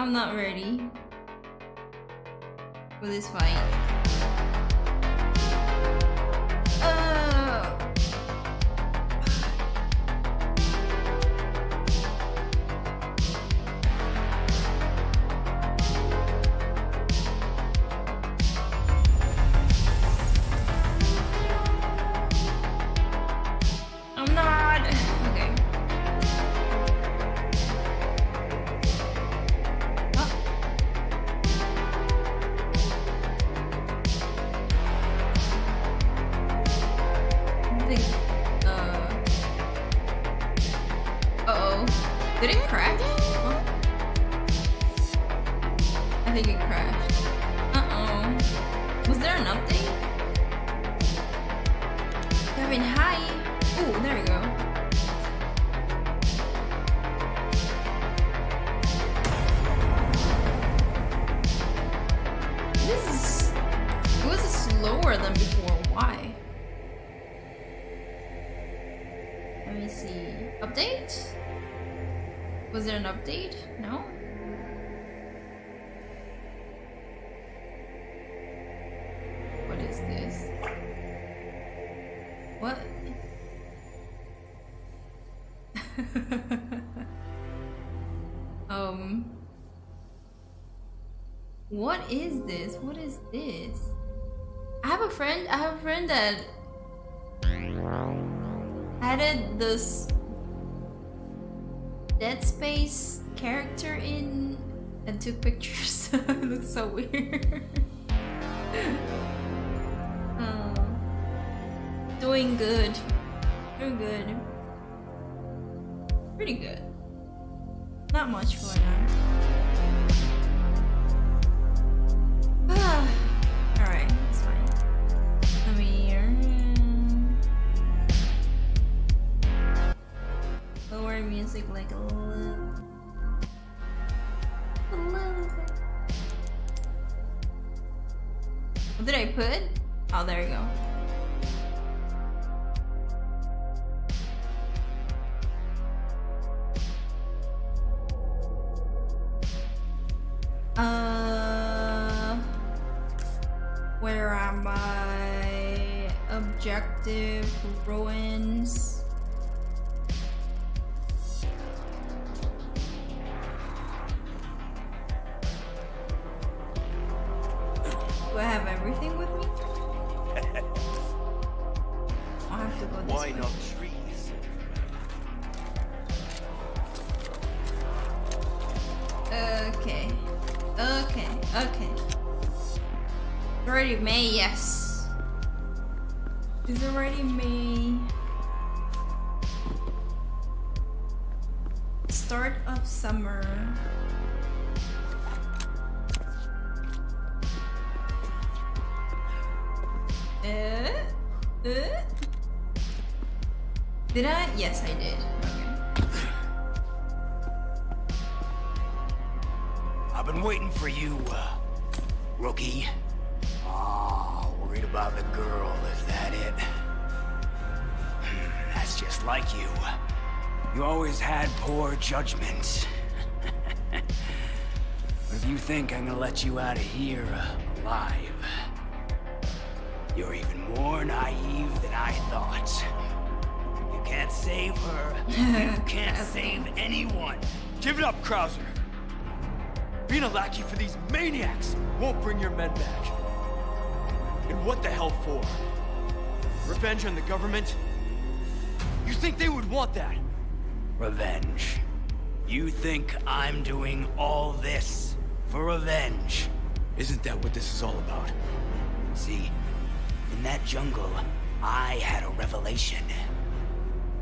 I'm not ready for this fight. What is this? What is this? I have a friend that added this Dead Space character in and took pictures. It looks so weird. Doing good. Doing good. Pretty good. Not much going on. Alright, that's fine. Let me lower music like a little bit. What did I put? Oh, there you go. Where are my objective ruins? have to go this way. Why not trees? Okay. Okay. Okay. Already May, yes. It's already May. Start of summer. Did I? Yes, I did. Okay. I've been waiting for you, rookie. Ah, oh, worried about the girl, is that it? That's just like you. You always had poor judgments. But if you think I'm gonna let you out of here alive, you're even more naive than I thought. You can't save her. You can't save anyone. Give it up, Krauser. Being a lackey for these maniacs won't bring your men back. And what the hell for? Revenge on the government? You think they would want that? Revenge. You think I'm doing all this for revenge? Isn't that what this is all about? See? In that jungle, I had a revelation.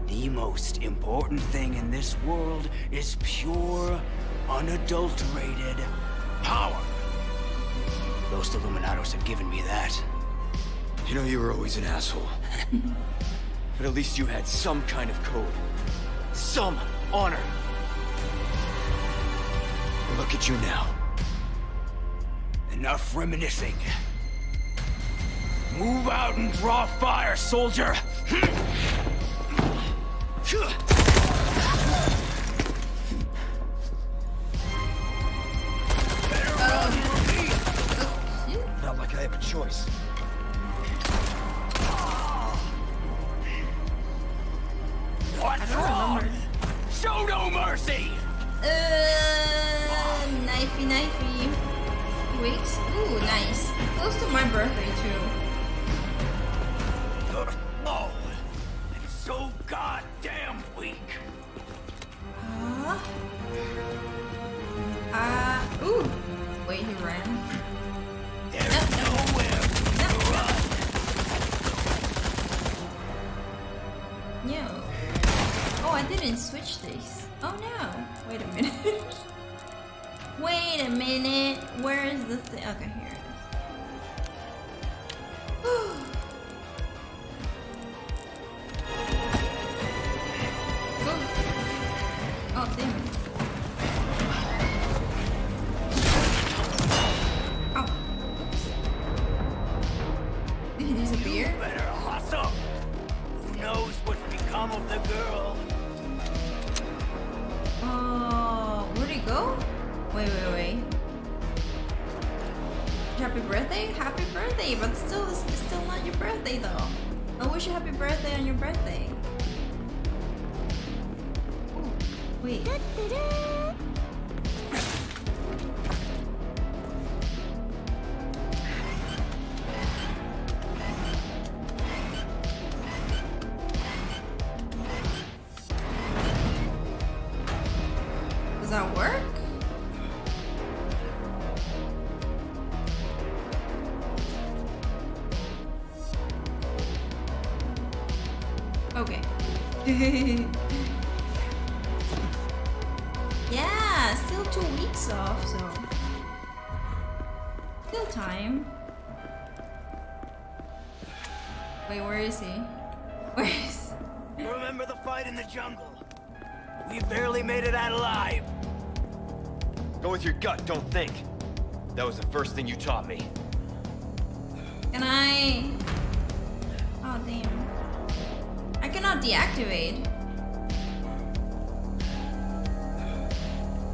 The most important thing in this world is pure, unadulterated power. Those Illuminados have given me that. You know, you were always an asshole. But at least you had some kind of code. Some honor. And look at you now. Enough reminiscing. Move out and draw fire, soldier! Better run from me! Not like I have a choice. What's wrong? Show no mercy! Knifey, knifey. Wait. Ooh, nice. Close to my birthday, too. Oh, it's so goddamn weak. Ooh. Wait, he ran. There's nowhere to run. No. Oh, I didn't switch these. Oh no. Wait a minute. Wait a minute. Where is the thing? Okay, here it is. Yeah, still 2 weeks off, so still time. Wait, where is he? Where is he? Remember the fight in the jungle? We barely made it out alive. Go with your gut, don't think. That was the first thing you taught me. Can I? Oh damn. I cannot deactivate.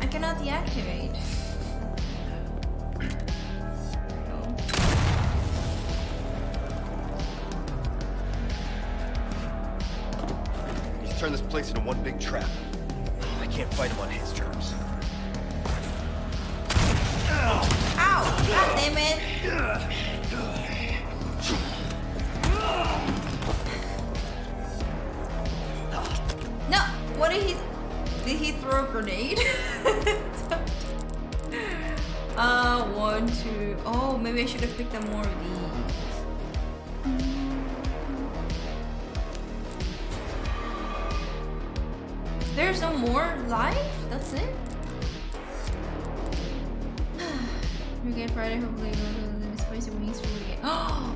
I cannot deactivate. He's turned this place into one big trap. I can't fight him on his terms. Ow! God damn it! did he throw a grenade? One, two. Oh, maybe I should have picked up more of these. There's no more life? That's it? We get Friday, hopefully the spicy wings for again. Oh,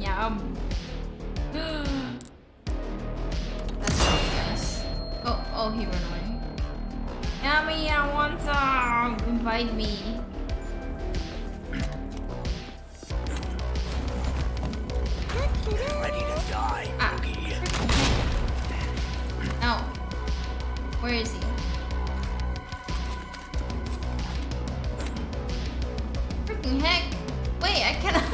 yum. That's all, guys. Oh, oh, he ran away. Yummy, I want some. Invite me. Ready to die. Oh, where is he? Freaking heck! Wait, I cannot.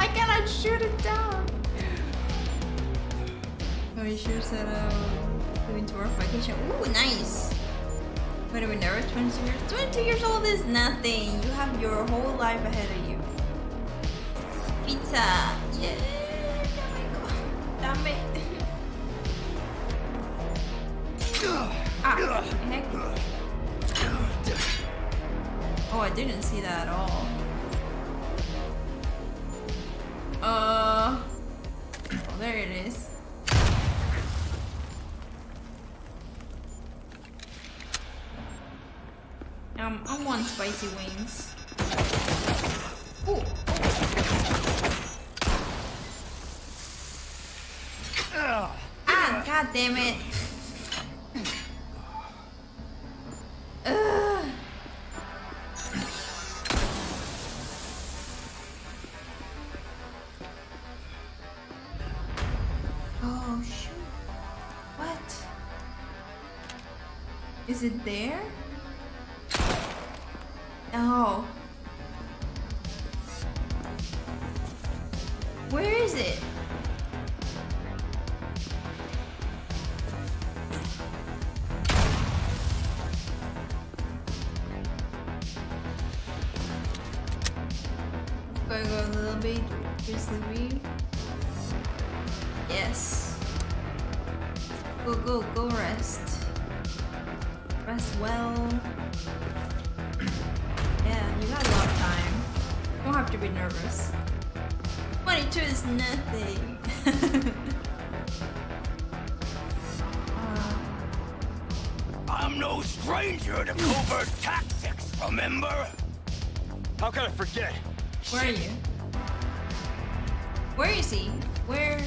I cannot shoot it down. Are you sure that going to work vacation? Ooh, nice. Wait a minute, 22 years old is nothing. You have your whole life ahead of you. Pizza, yeah. Oh my god, damn it. Ah, heck. Oh, I didn't see that at all. Oh, there it is. I want spicy wings. Ooh. Ah, god damn it. Is it there? Oh. Where is it? Gotta go a little bit, just a bit. Yes. Go, go, go, rest. Rest well. Yeah, you got a lot of time. You don't have to be nervous. 22 is nothing. I'm no stranger to covert tactics, remember? How could I forget? Where are you? Where is he? Where?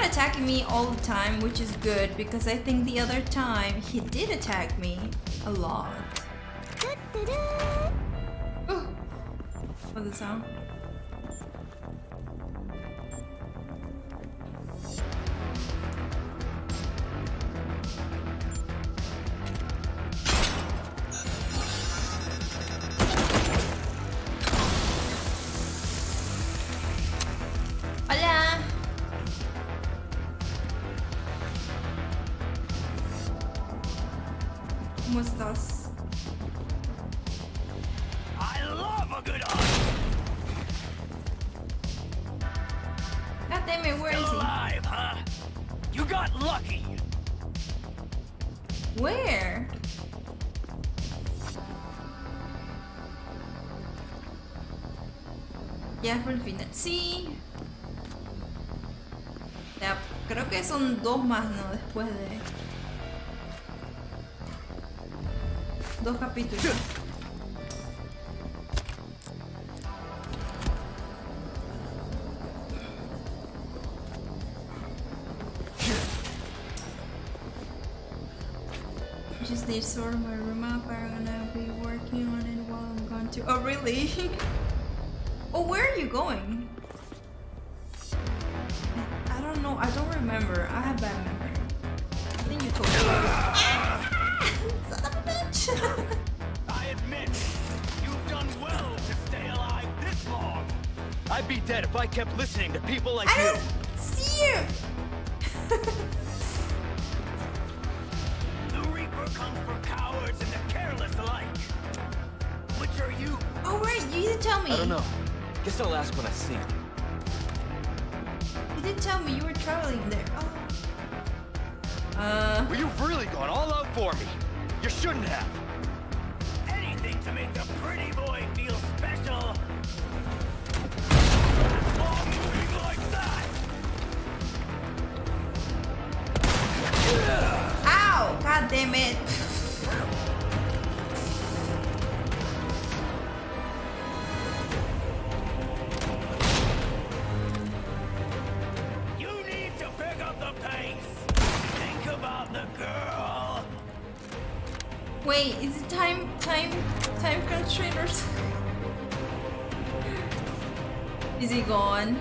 Attacking me all the time, which is good because I think the other time he did attack me a lot. Ooh. What's the sound? Sí. Ya, creo que son dos más, ¿no? Después de... dos capítulos. Just need sort of my room up. I'm gonna be working on it while I'm gone to... Oh, really? Oh, where are you going? I don't remember. I have bad memory. I think you told me. Son of a bitch! I admit, you've done well to stay alive this long. I'd be dead if I kept listening to people like you. I don't see you! The Reaper comes for cowards and the careless alike. Which are you? me. I don't know. Guess I'll ask when I see him. You didn't tell me you were traveling there. Oh. Well, you've really gone all out for me. You shouldn't have. Anything to make the pretty boy feel special. Ow! God damn it! You need to pick up the pace. Think about the girl. Wait, is it time constraint or something? Is he gone?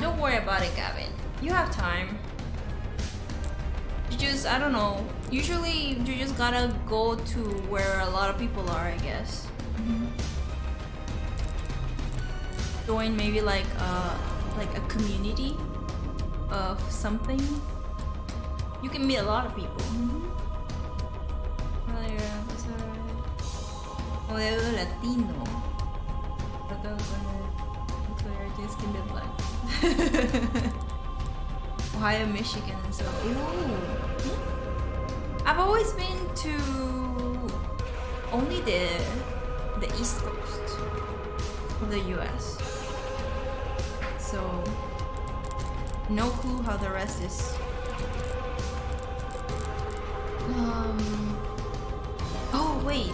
Don't worry about it, Gavin. You have time. You just, I don't know. Usually, you just gotta go to where a lot of people are, I guess. Mm-hmm. Join maybe like a community of something. You can meet a lot of people. Mm-hmm. Oh, yeah, sorry. Latino. Just can be black. Ohio, Michigan, and so. Ooh. I've always been to only the East Coast of the U.S. So no clue how the rest is. Oh wait.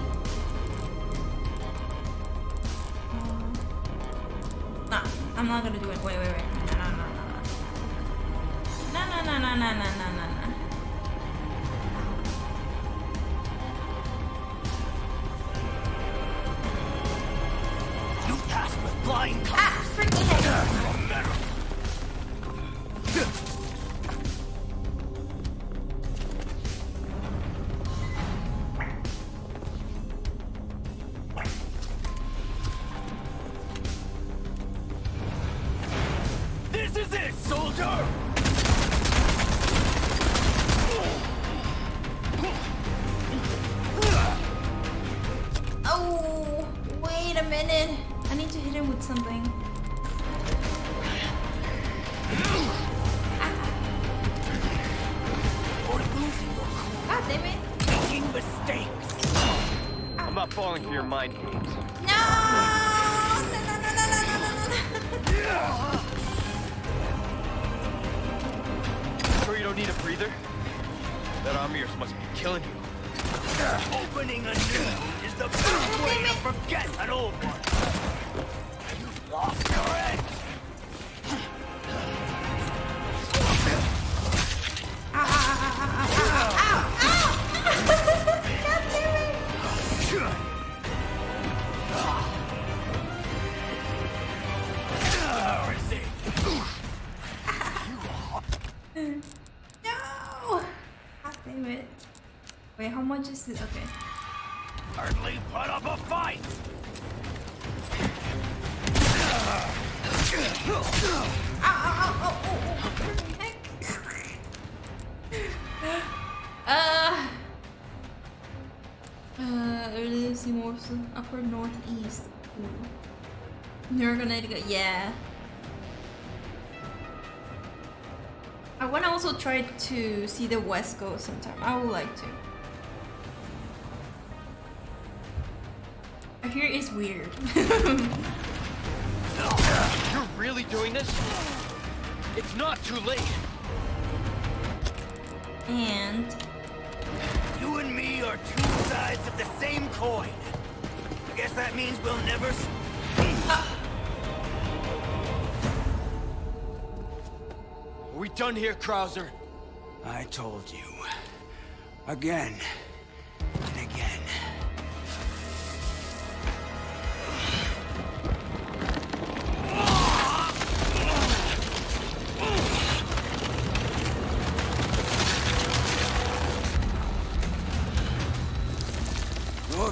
I'm not gonna do it. Wait, wait, wait. No. You pass with flying colors. Ah, freaking okay. Hardly put up a fight. Lives in Morrison, upper northeast. Near Connecticut, yeah. I wanna also try to see the West Coast sometime. I would like to. Here is weird. You're really doing this? It's not too late. And you and me are two sides of the same coin. I guess that means we'll never. Are we done here, Krauser? I told you. Again.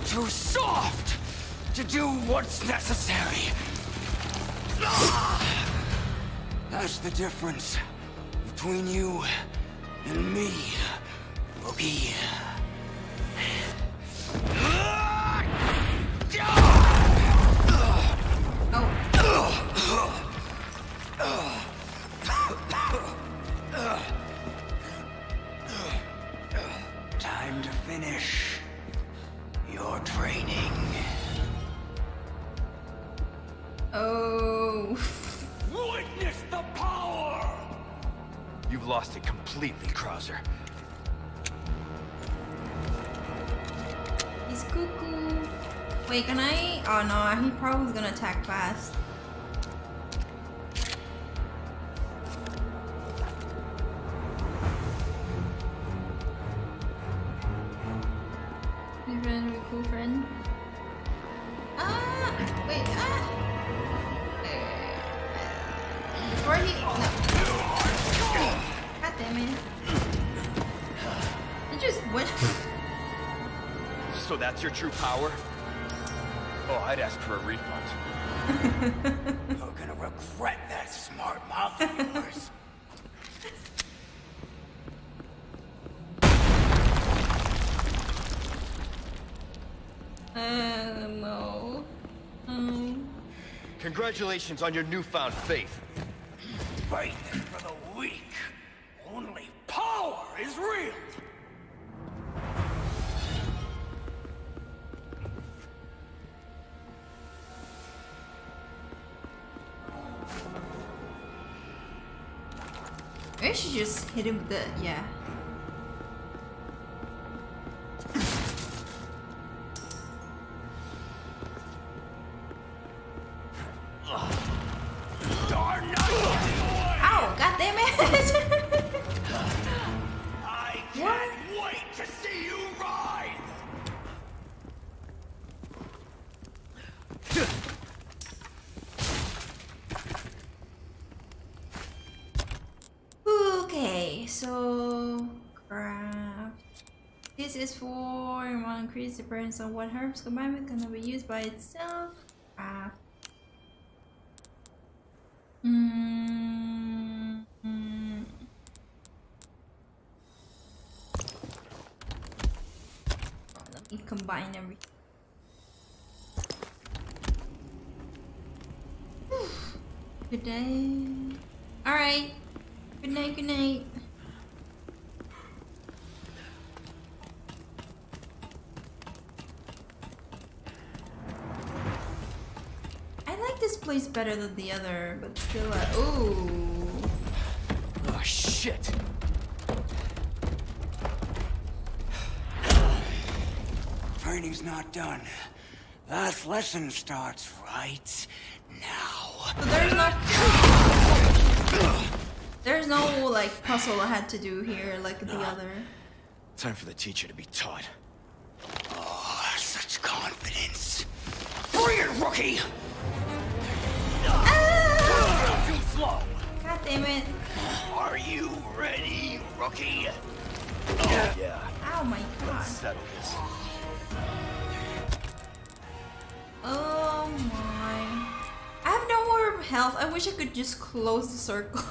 Too soft to do what's necessary. That's the difference between you and me, Loki. Time to finish your training. Oh. Witness the power! You've lost it completely, Krauser. He's cuckoo. Wait, can I? Oh no, he probably's gonna attack fast. Your true power? Oh, I'd ask for a refund. You're gonna regret that smart mouth of yours. No. Congratulations on your newfound faith. Faith is for the weak. Only power is real. I should just hit him with the, yeah. Ow, god damn it! I can't wait to see you ride! So, craft. This is for and will increase the presence of what herbs combined with can never be used by itself. Craft. Let me combine everything. Good day. Alright. Good night, good night. Place better than the other, but still, ooh. Oh shit. Training's not done. Last lesson starts right now. But there's not. There's no like puzzle I had to do here, like the other. Time for the teacher to be taught. Oh, such confidence. Bring it, rookie. God damn it. Are you ready, rookie? Oh, yeah. Oh my god. Let's settle this. Oh my. I have no more health. I wish I could just close the circle.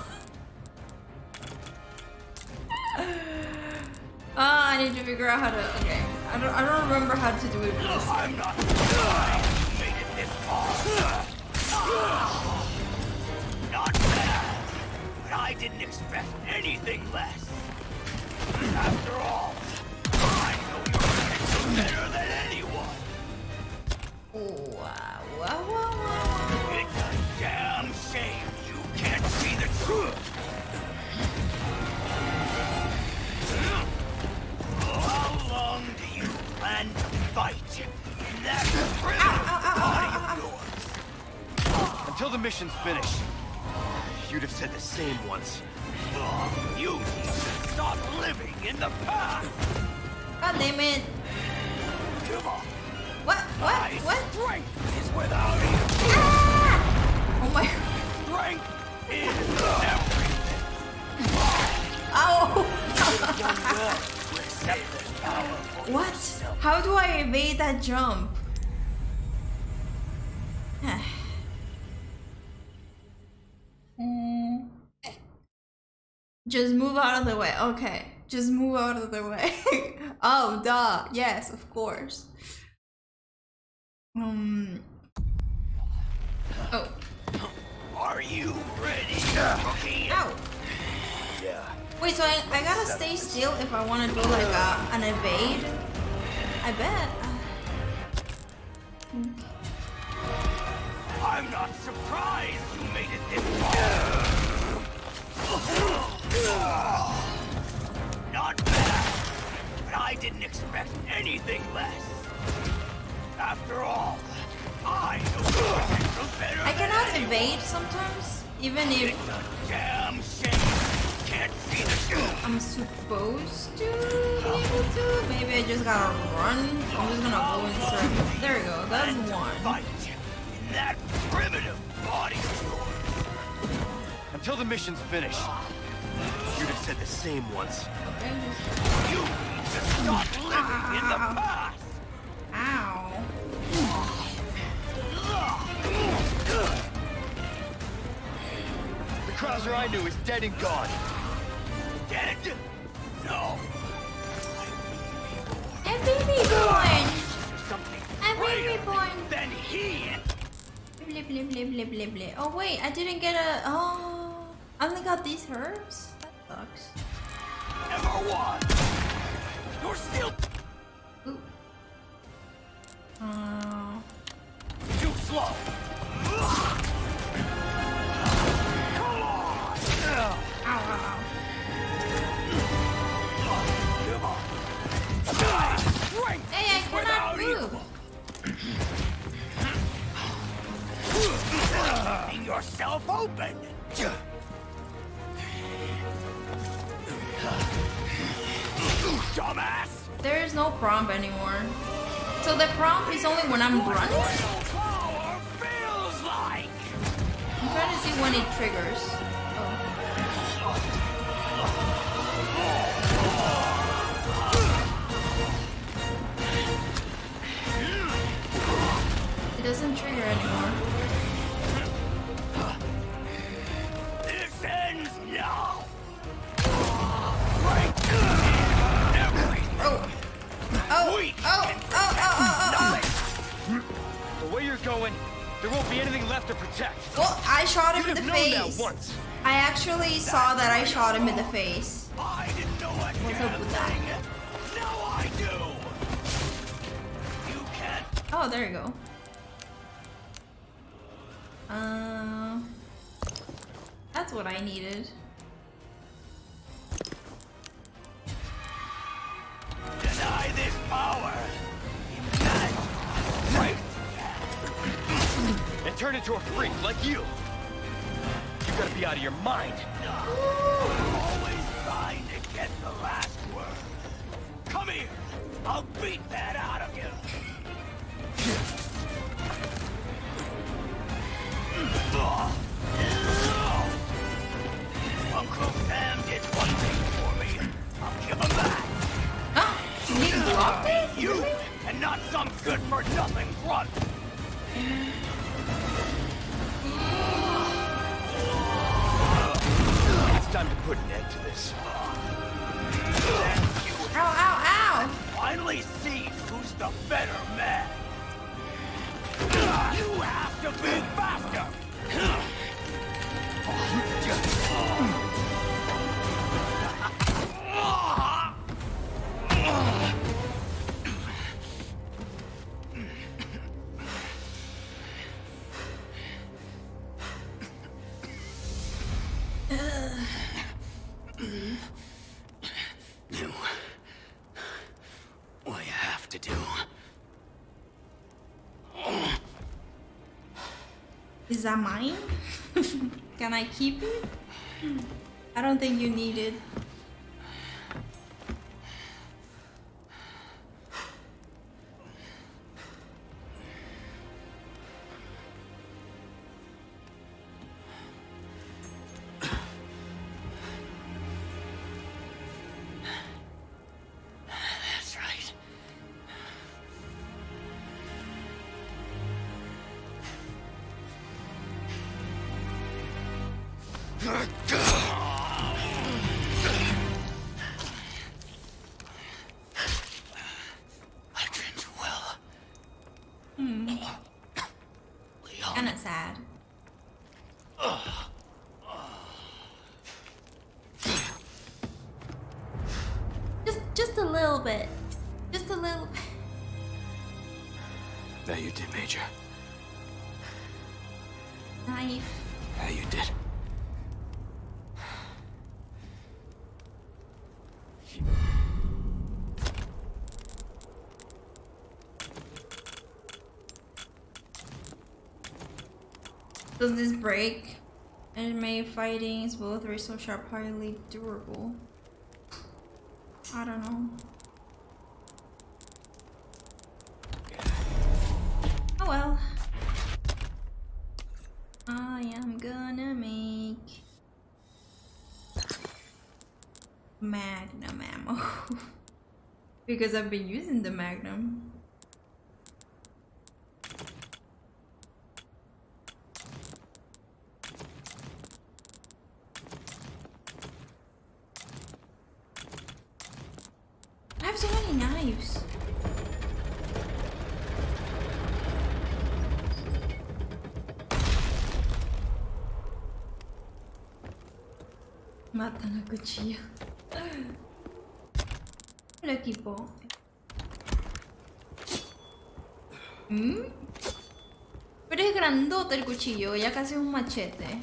I need to figure out how to. Okay. I don't remember how to do it. I'm not. I made it this far. Not bad, but I didn't expect anything less. After all, I know you're better than anyone. Oh, wow, wow, wow, wow. It's a damn shame you can't see the truth. How long do you plan to fight in that prison body of yours? Until the mission's finished. You'd have said the same once. You need to stop living in the past! God damn it. Come on. What? What? What? Strength is without you! Ah! Oh my god. Strength is everything! Oh! What? How do I evade that jump? Just move out of the way. Okay, just move out of the way. Oh, duh. Yes, of course. Oh. Are you ready? Okay. Ow. Yeah. Wait, so I gotta stay still if I want to do like an evade? I bet. I'm not surprised you made it this far. Not bad, but I didn't expect anything less. After all, I cannot evade sometimes, even if damn shame. Can't see the I'm supposed to be able to. Maybe I just gotta run. I'm just gonna go in circles. There we go. That's one. In that primitive body until the mission's finished. You'd have said the same once. Okay. You need to stop living in the past. Ow. The Krauser I knew is dead and gone. Dead? No. And baby born. And baby born. Then he. Blip, blip, blip, blip, blip, blip. Oh wait, I didn't get a. Oh, I only got these herbs. That sucks. Ever won. You're still. Ooh. Too slow. Come on. Ow, ow, ow. Hey, I cannot move. Keeping yourself open. Dumbass. There is no prompt anymore. So the prompt is only when I'm running? I'm trying to see when it triggers. Oh. It doesn't trigger anymore. This ends now. Oh. Oh, oh, oh, oh, oh, oh. The way you're going, there won't be anything left to protect. Well, I shot him in the face. I actually saw that I shot him in the face. I didn't know I could. What's up with that? Now I do. You can't. Oh, there you go. That's what I needed. Deny this power! And turn into a freak like you! You gotta be out of your mind! I'm always trying to get the last word! Come here! I'll beat that out of you! Uncle Sam did one thing for me! I'll give him back! He blocked it? You, and not some good-for-nothing grunt. It's time to put an end to this. Ow, ow, ow! Finally see who's the better man. You have to be faster. Do what you have to do. Is that mine? Can I keep it? I don't think you need it. Just a little bit. Just a little. That you did, Major. Knife. That you did. Does this break? Anime fighting is both razor sharp, highly durable. I don't know. Oh well. I am gonna make Magnum ammo because I've been using the Magnum. Mata na cuchilla. El equipo. ¿Mm? Pero es grandote el cuchillo, ya casi es un machete.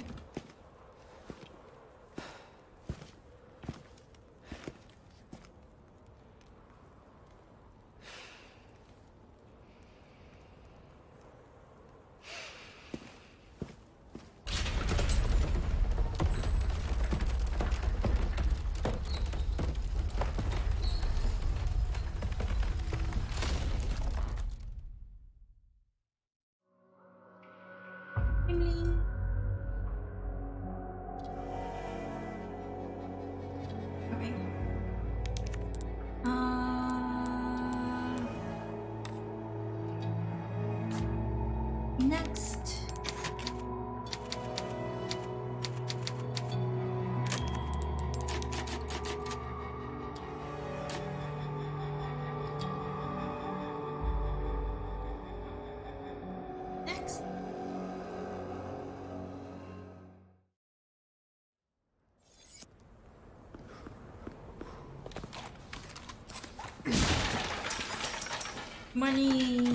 Money.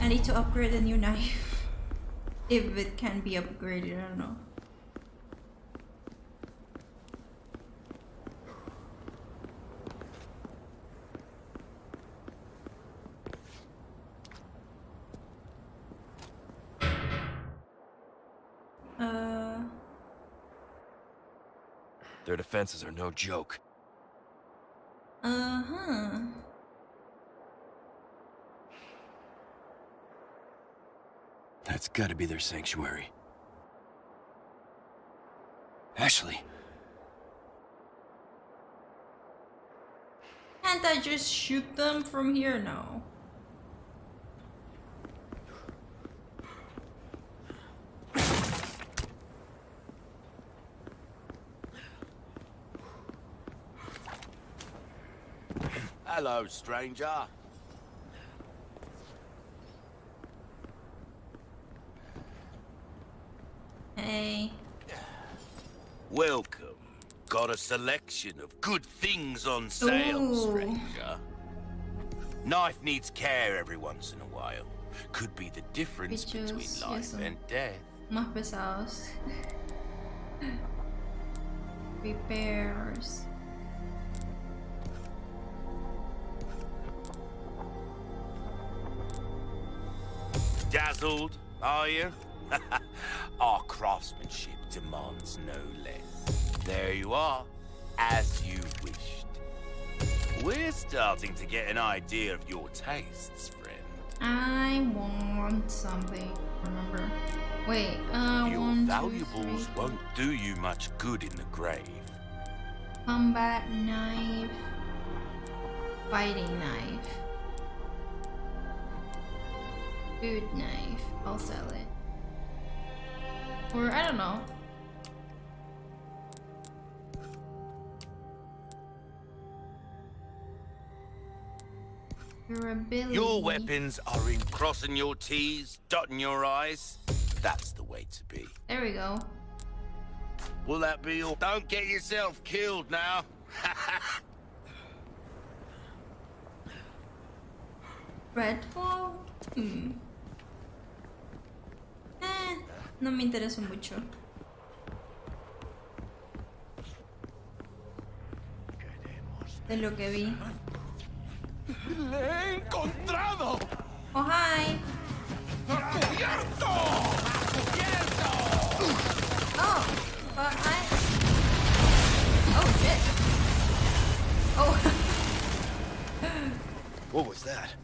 I need to upgrade a new knife. If it can be upgraded, I don't know. Their defenses are no joke. That's gotta be their sanctuary. Ashley! Can't I just shoot them from here? No. Hello, stranger. Welcome. Got a selection of good things on sale, ooh, stranger. Knife needs care every once in a while. Could be the difference between life and death. Más pesados. Repairs. Dazzled, are you? Our craftsmanship demands no less. There you are, as you wished. We're starting to get an idea of your tastes, friend. I want something, remember? Wait, your one, valuables will won't do you much good in the grave. Combat knife, fighting knife, food knife, I'll sell it. Or I don't know. Durability. Your weapons are in crossing your T's, dotting your I's. That's the way to be. There we go. Will that be all? Don't get yourself killed now. Redfall? No me interesa mucho. De lo que vi. ¡Le he encontrado! ¡Oh, hi! ¡A cubierto! ¡A cubierto! Oh, well, I... Oh, shit. Oh. What was that?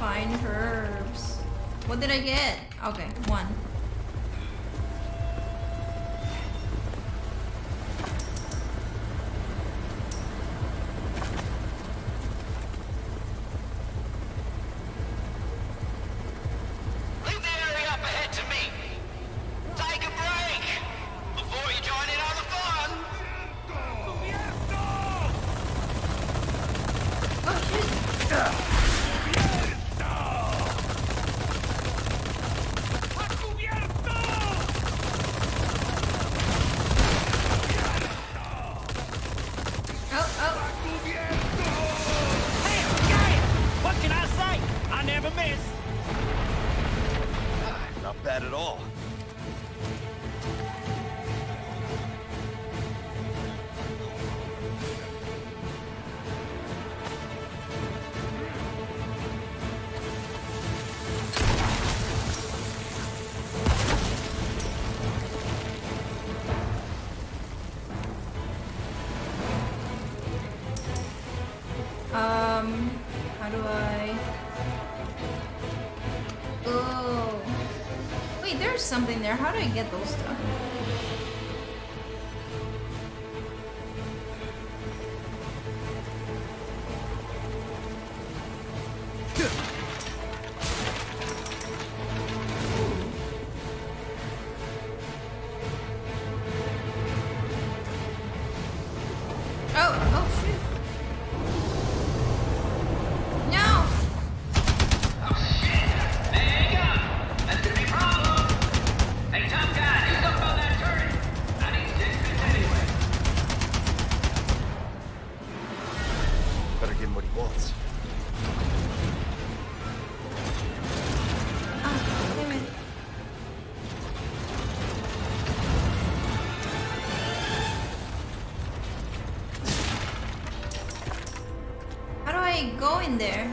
Find herbs. What did I get? Okay, one. Something there. How do I get those stuff? Hey, tough guy, do something about that in there?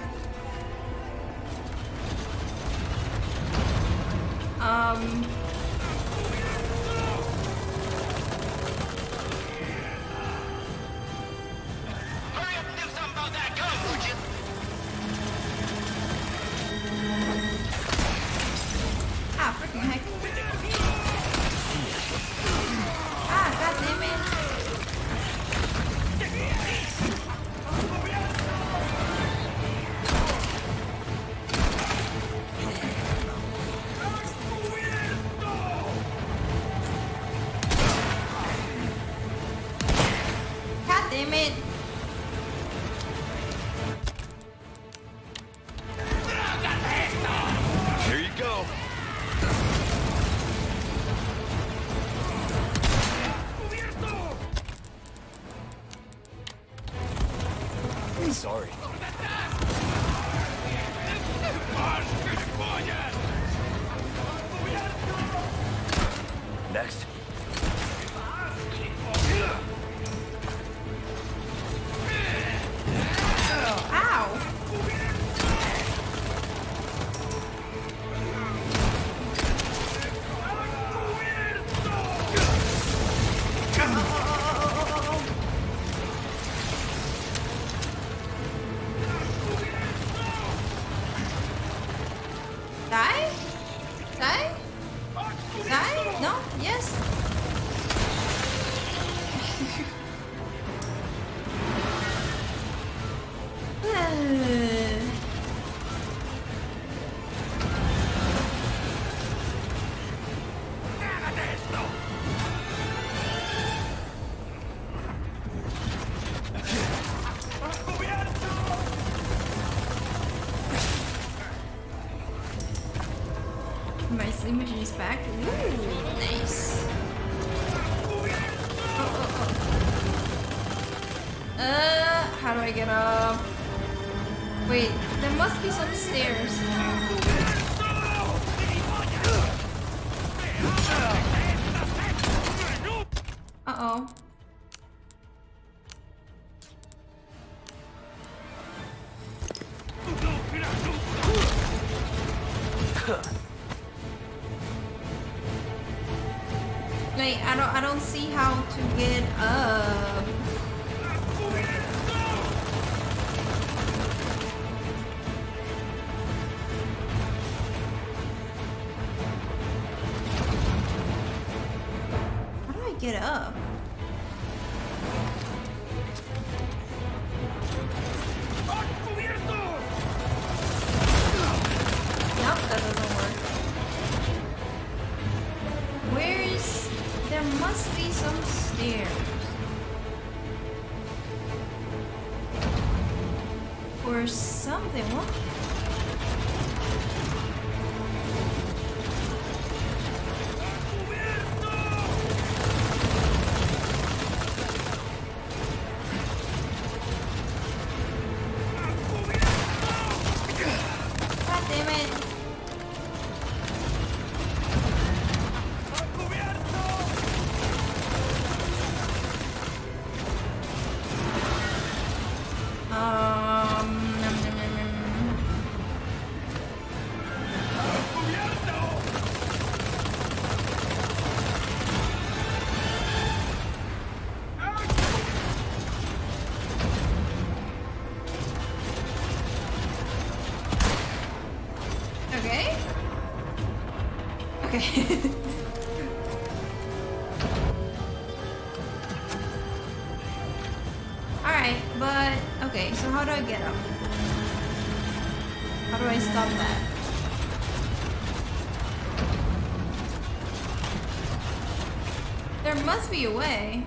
Away.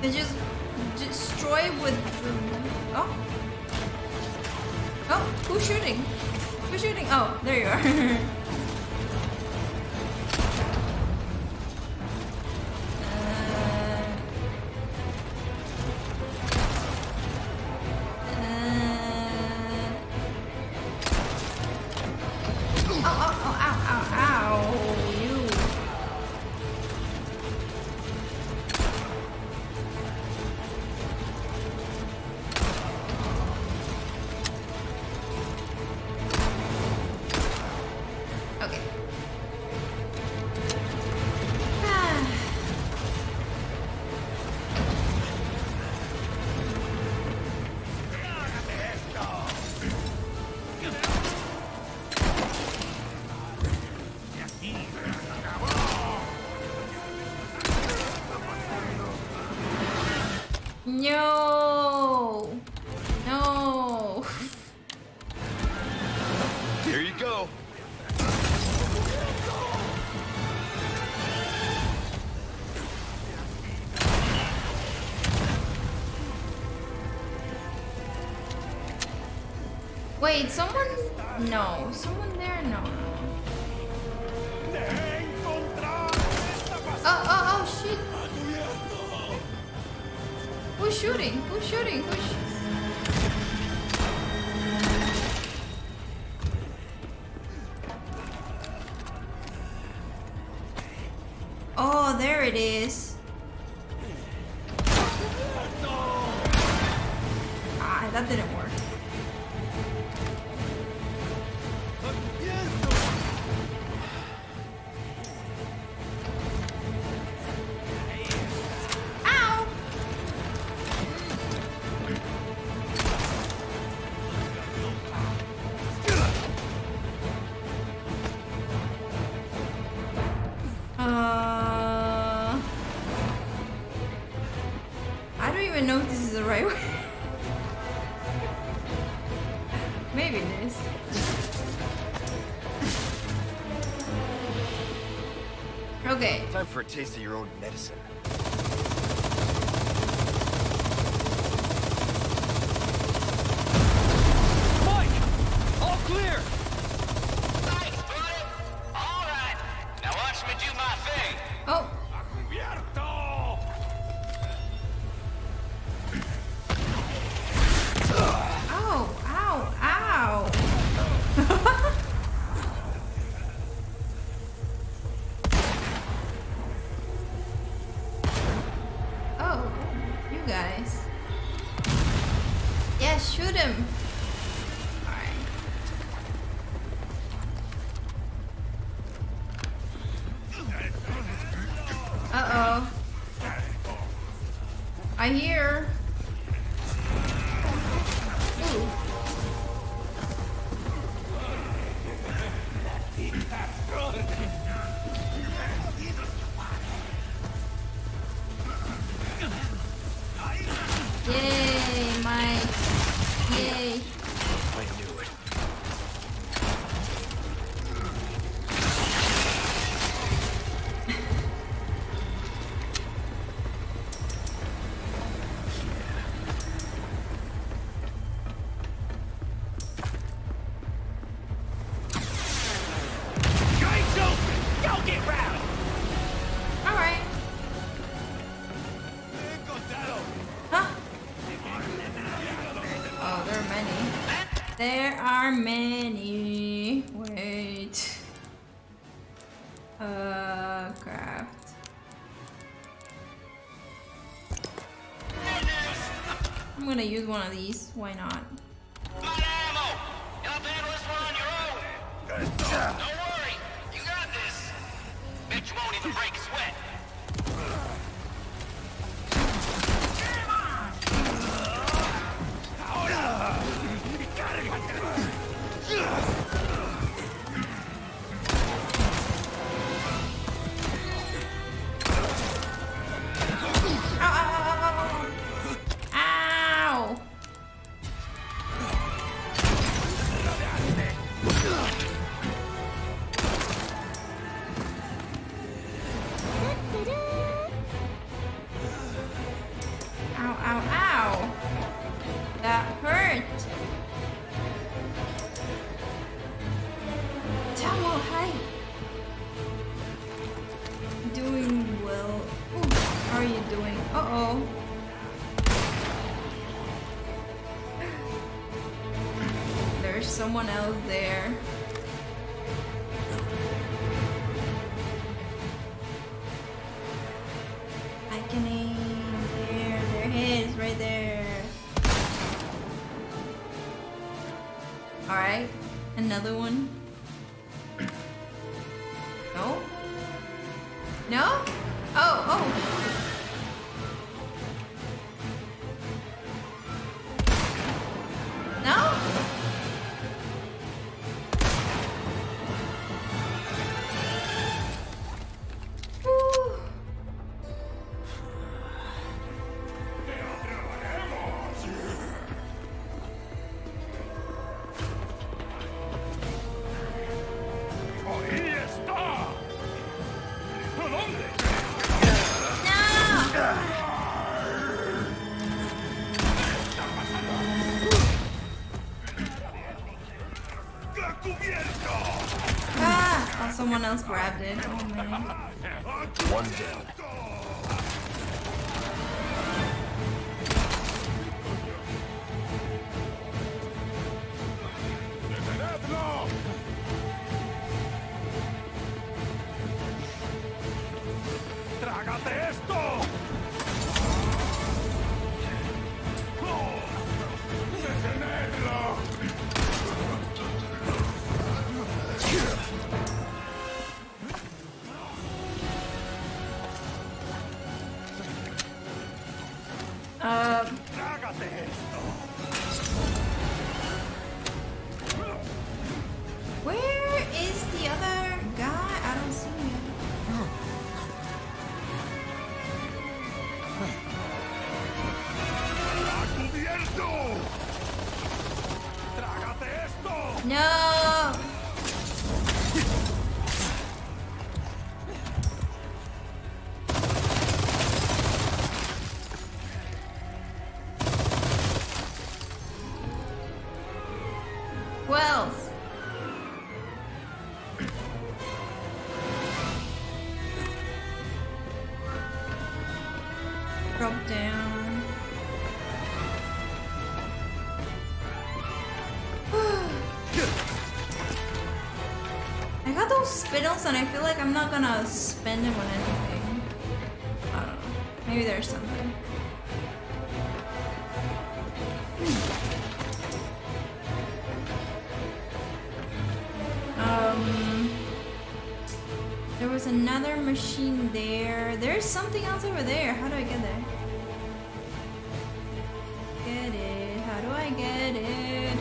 They just destroy with oh. Oh, who's shooting? Who's shooting? Oh, there you are. Wait, someone? No. Someone there? No. Oh, shit. Who's shooting? Who's shooting? Who's shooting? Oh, there it is. Ah, that didn't work. For a taste of your own medicine. Mike! All clear! Nice, buddy! All right! Now watch me do my thing! Oh! Ow! Ow! Ow! One of these, why not? Someone else there. I can aim there. There he is, right there. All right, another one. No. No. No! Ah! Oh, someone else grabbed it. Oh man. One down. Trágate esto. Where is the other guy? I don't see him. No! Wells! Drop down. Spittles, and I feel like I'm not gonna spend it on anything. I don't know. Maybe there's something. There was another machine there. There's something else over there. How do I get there? Get it. How do I get it?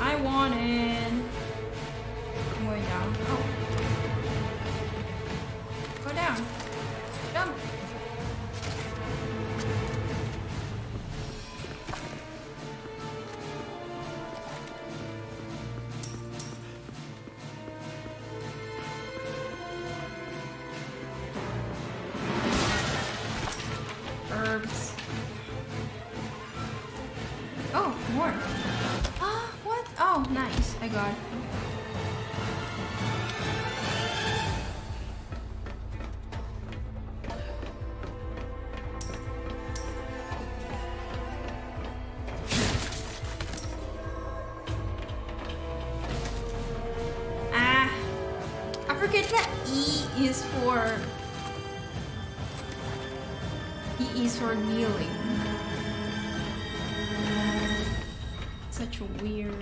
I want it. Kneeling. Such a weird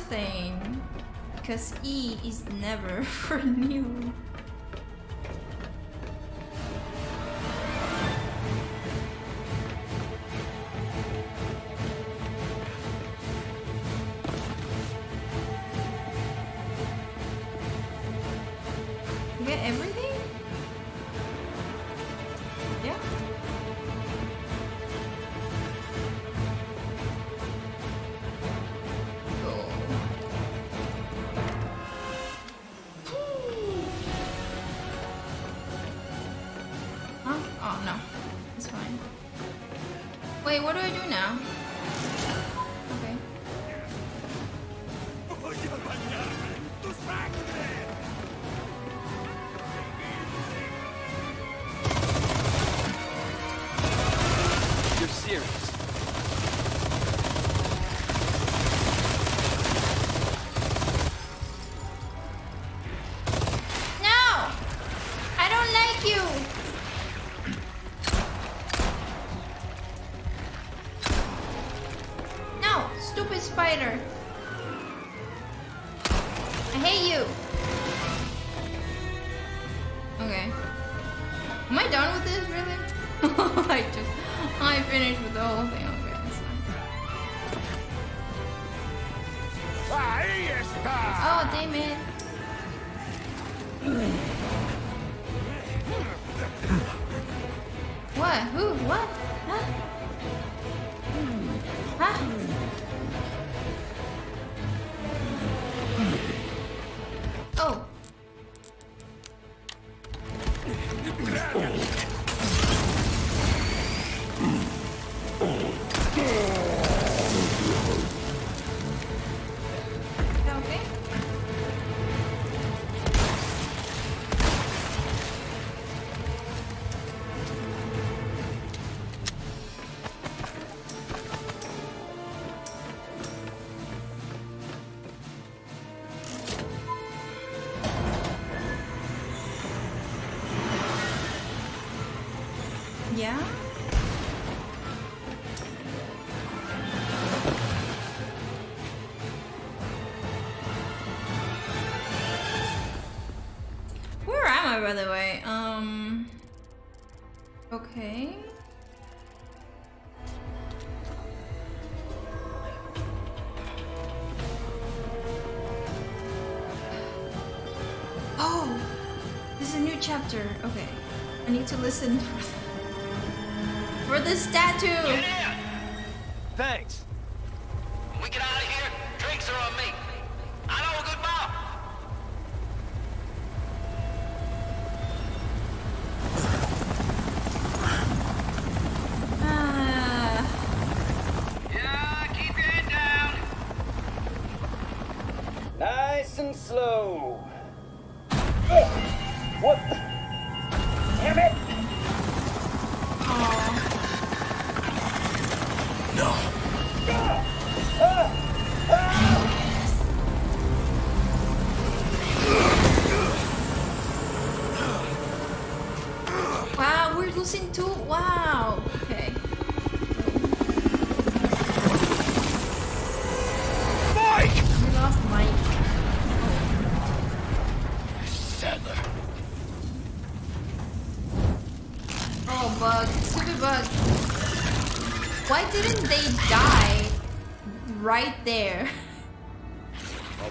thing, because E is never for kneeling. are, by the way. Okay. Oh! This is a new chapter. Okay. I need to listen for the statue! Get out! Thanks! When we get out of here, drinks are on me! I know a good bar! Yeah, keep your head down! Nice and slow! What the? Damn it! Aww. No. Wow, we're losing two. Wow. Okay. Mike! We lost Mike. Oh. Saddler. Oh, bug. Stupid bug. Why didn't they die right there?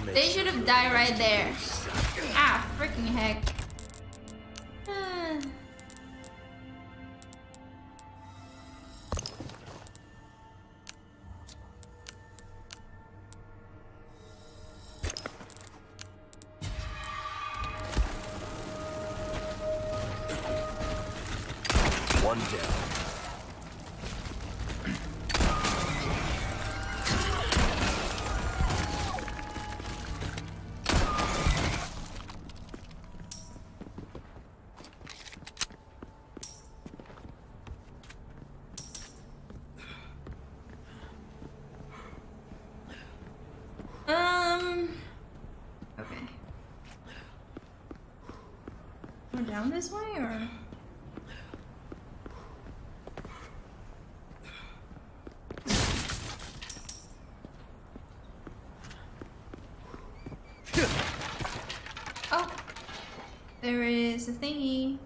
They should have died right there. Ah, freaking heck. Down this way, or oh, there is a thingy.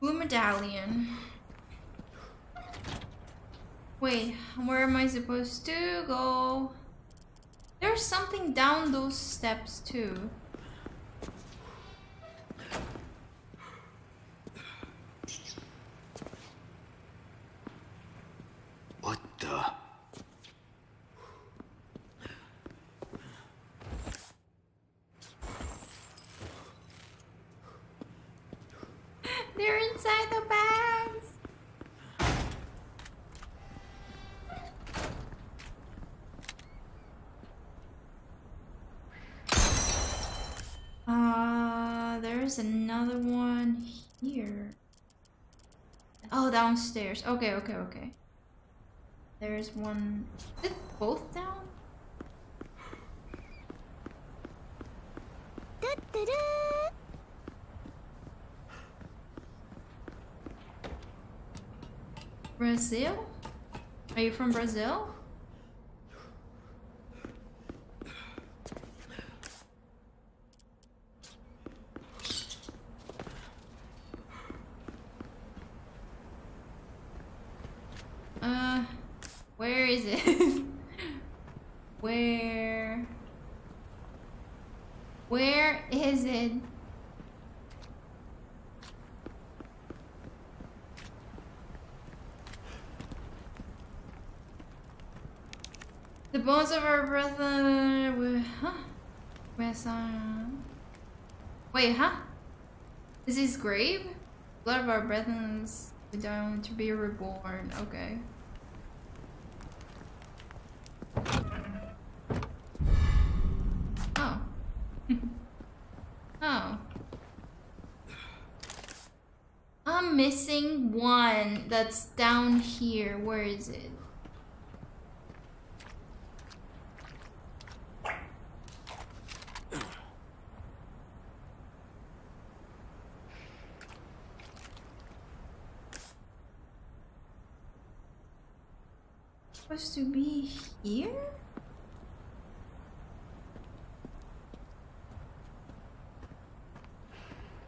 Blue medallion. Wait, where am I supposed to go? There's something down those steps too. What the? They're inside the bags. There's another one here. Oh, downstairs. Okay, okay, okay. There's one. Is it both down? Brazil? Are you from Brazil? Where is it? Where is it? The bones of our brother were, huh? Where's wait, huh? Is his grave? Blood of our brethren we down to be reborn. Okay. Oh. Oh. I'm missing one that's down here. Where is it? supposed to be here?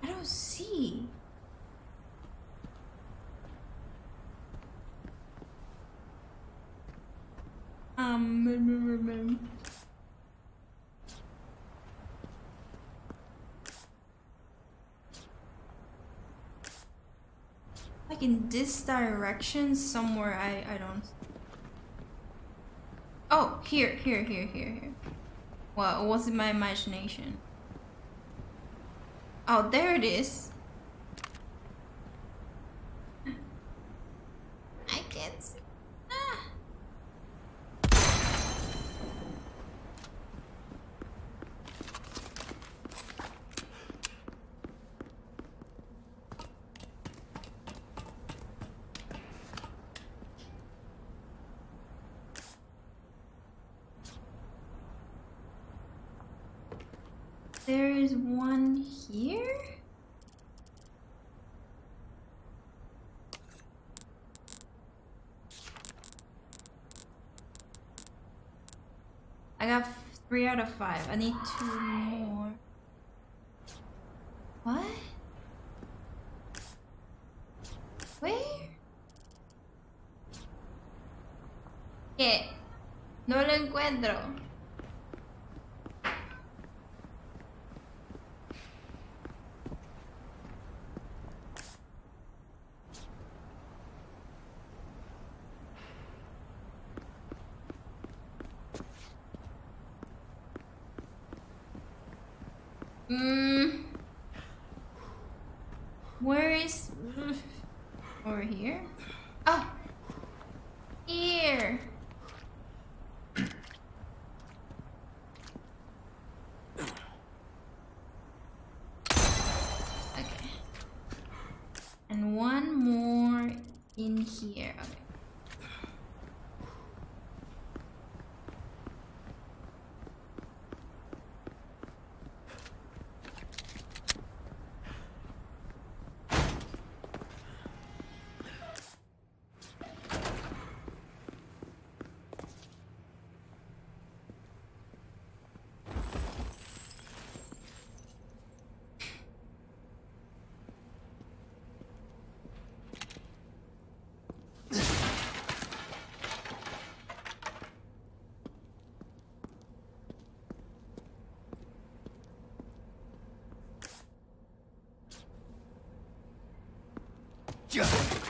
I don't see. Like in this direction somewhere, I don't. Oh, here. Well, it wasn't my imagination. Oh, there it is. I can't see. There is one here? I got 3 out of 5. I need 2 more. What? Where? ¿Qué? No lo encuentro. Where is... over here? Oh! Here! Okay. And one more in here. Okay.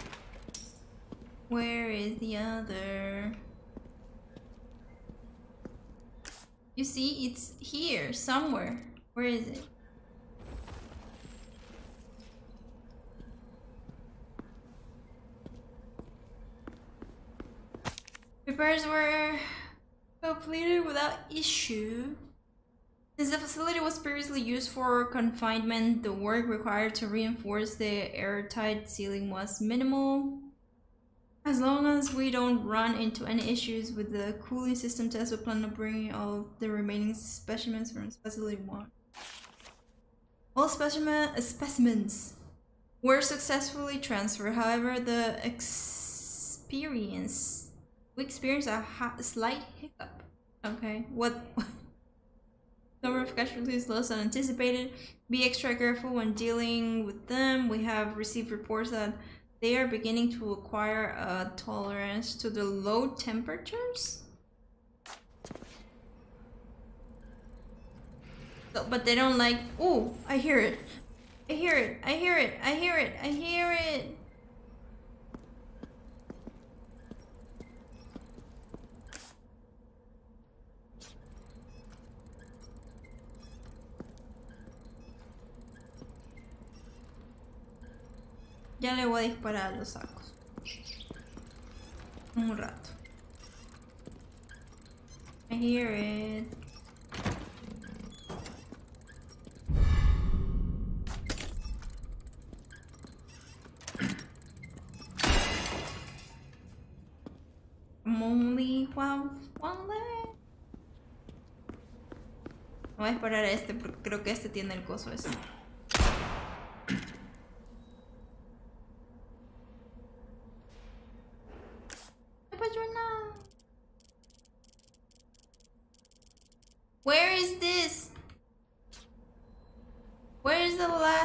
Where is the other? You see, it's here somewhere. Where is it? Repairs were completed without issue. Since the facility was previously used for confinement, the work required to reinforce the airtight ceiling was minimal. As long as we don't run into any issues with the cooling system test, we plan on bringing all the remaining specimens from Facility 1. All specimens were successfully transferred. However, we experienced a slight hiccup. Okay, what? Number of casualties less than anticipated. Be extra careful when dealing with them. We have received reports that they are beginning to acquire a tolerance to the low temperatures. So, but they don't like. Oh, I hear it. I hear it. Ya le voy a disparar a los sacos un rato. I hear it. I'm only one leg. Voy a disparar a este porque creo que este tiene el coso ese.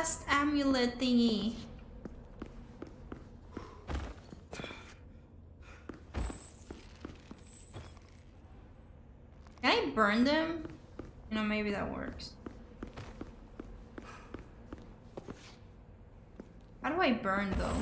last amulet thingy. Can I burn them? No, maybe that works. How do I burn though?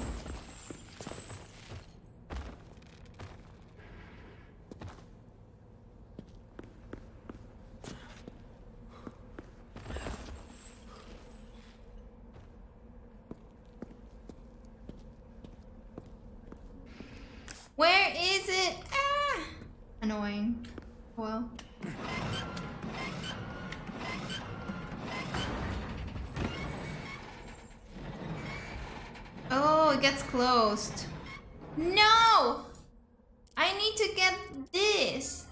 Where is it? Ah! Annoying. Well. Oh, it gets closed. No! I need to get this.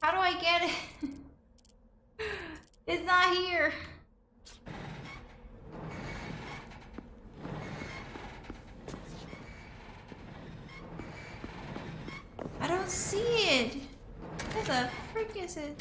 How do I get it? It's not here. I don't see it. Where the frick is it?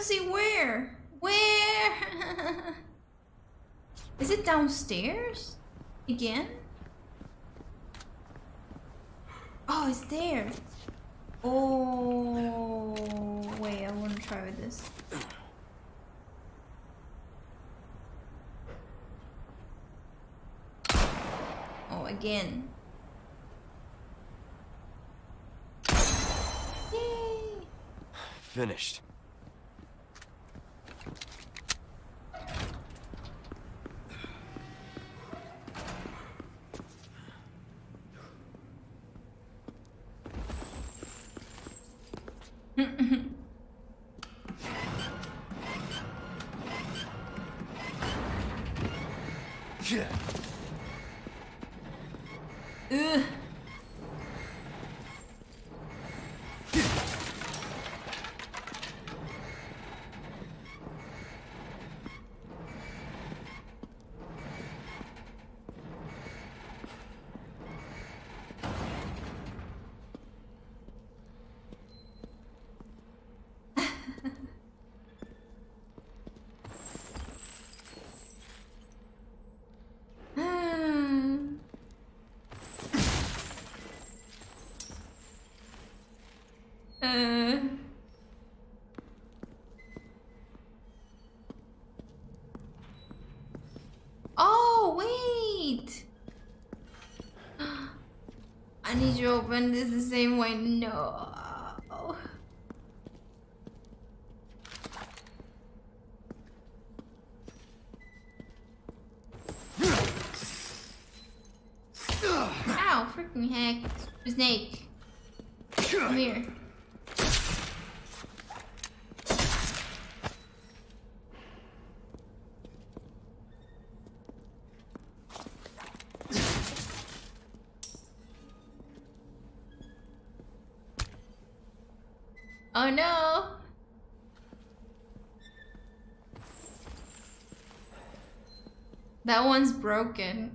See where? Where? Is it downstairs? Again? Oh, it's there. Oh, wait, I want to try with this. Oh, again. Yay! Finished. You open this the same way? No. Ow, freaking heck. Snake. Come here. Oh no! That one's broken.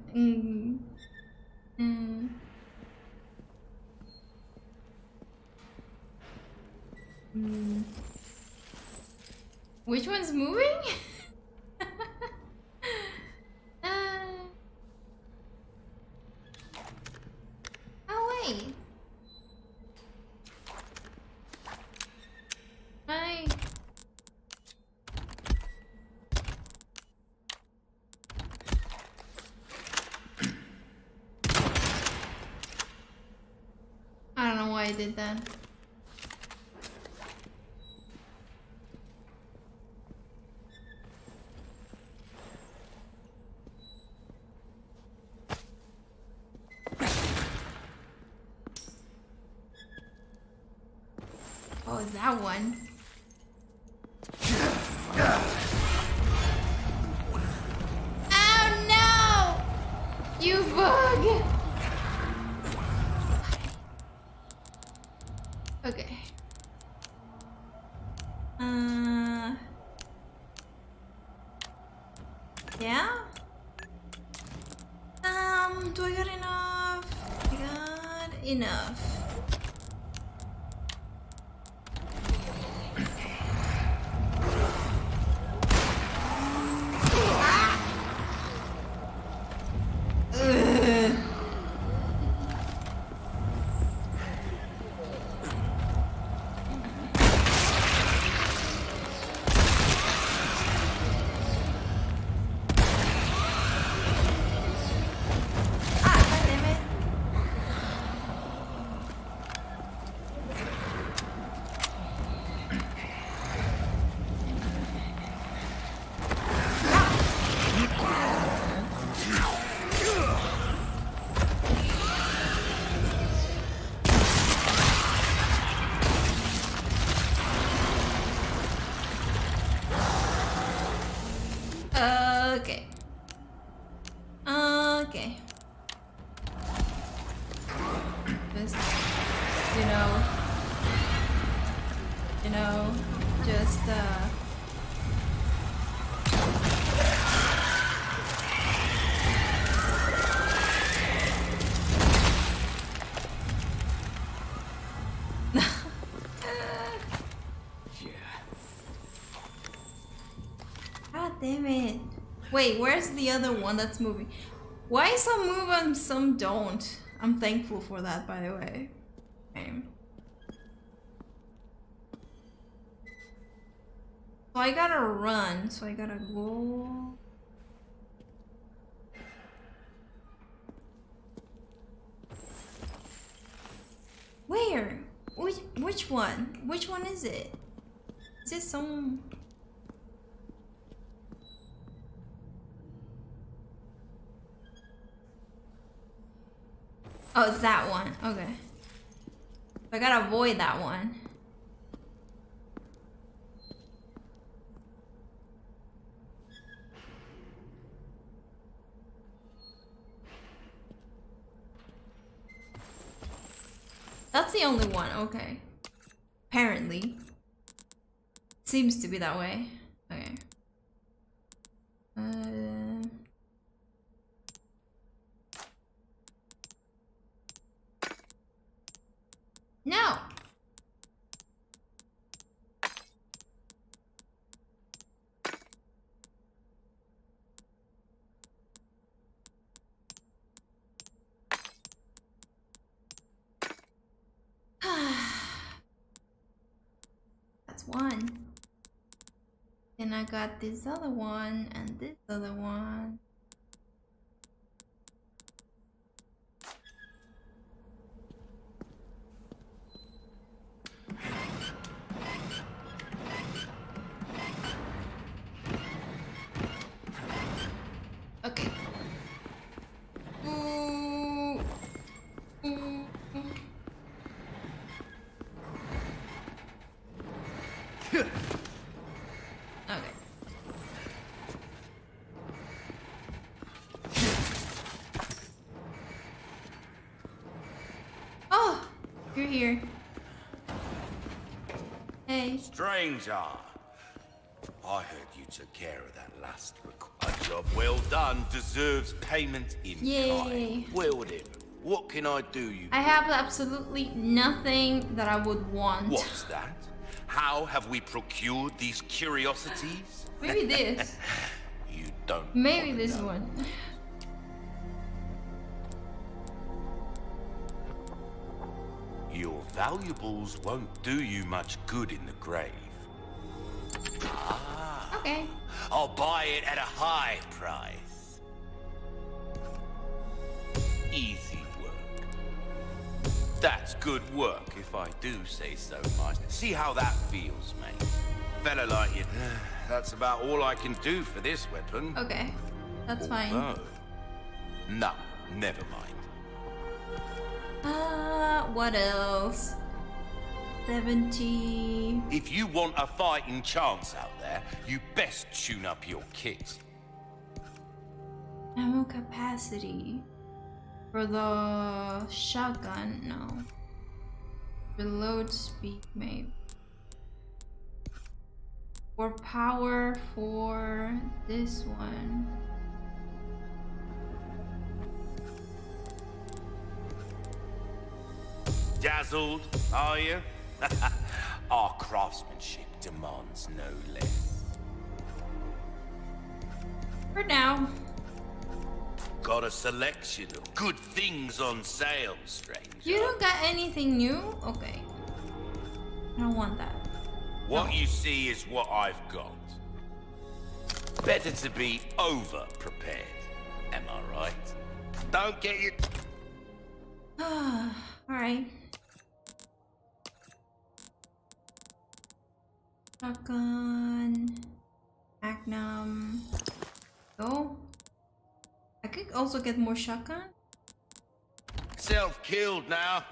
Which one's moving? Did that. Oh, is that one? bug! Okay. Yeah? Do I got enough? I got enough. Wait, where's the other one that's moving? Why some move and some don't? I'm thankful for that, by the way. So I gotta run, so I gotta go... Where? Which one? Which one is it? Is it some... Oh, it's that one. Okay. I gotta avoid that one. That's the only one. Okay. Apparently. Seems to be that way. Okay. No! That's one. Then I got this other one and this other one. Okay. Ooh. Ooh. Okay. Oh, you're here. Hey. Stranger. I heard you took care of that last request. A job well done deserves payment in kind. Well then, what can I do you? I have absolutely nothing that I would want. What's that? How have we procured these curiosities? Maybe this. You don't. Maybe this one. Your valuables won't do you much good in the grave. Okay. I'll buy it at a high price. Easy work. That's good work, if I do say so myself. See how that feels, mate. Fella like you. That's about all I can do for this weapon. Okay. That's fine. No, never mind. What else? 70. If you want a fighting chance out there, you best tune up your kit. Ammo capacity. For the shotgun, no. Reload speed, maybe. For power, for this one. Dazzled, are you? Our craftsmanship demands no less. For now. Got a selection of good things on sale, stranger. You don't got anything new? Okay. I don't want that. What no. You see is what I've got. Better to be over-prepared. Am I right? Don't get you... Alright. Shotgun... Magnum... Go. I could also get more shotgun. Self-killed now.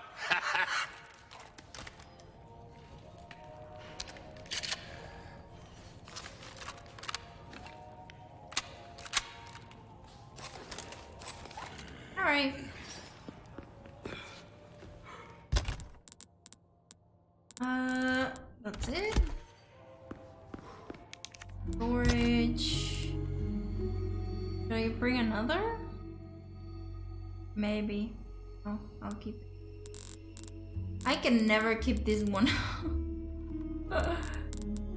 All right. That's it. Storage. Should I bring another? Maybe. Oh, I'll keep it. I can never keep this one.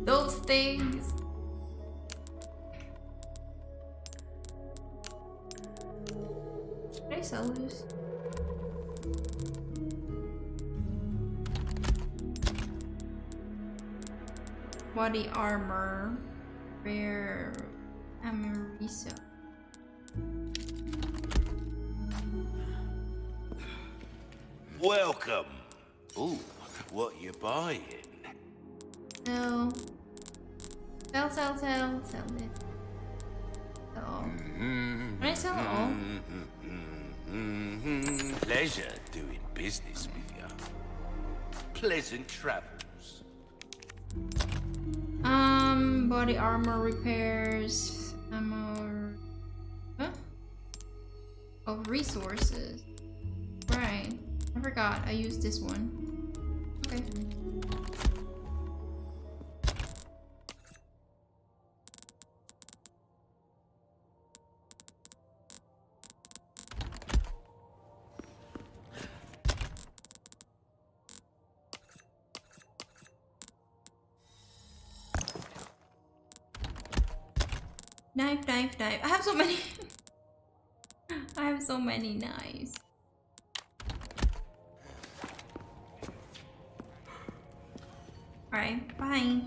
Those things. Should I sell this? Body armor. Rare Amorisa. Welcome. Ooh, what you buying? No. Sell it. So. Can I sell it all? Pleasure doing business with you. Pleasant travels. Body armor repairs, ammo. Huh? Oh, resources. Right. I forgot, I used this one. Okay. Knife, knife, knife. I have so many. I have so many knives. Alright, bye.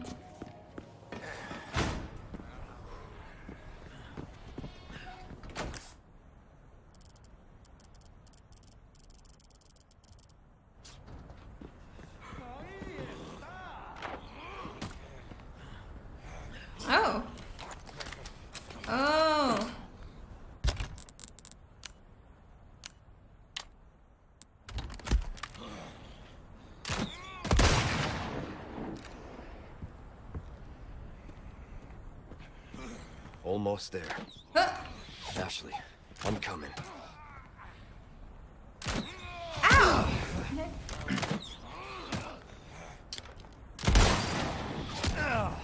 Oh. Oh. Almost there. Ashley, I'm coming. Ow!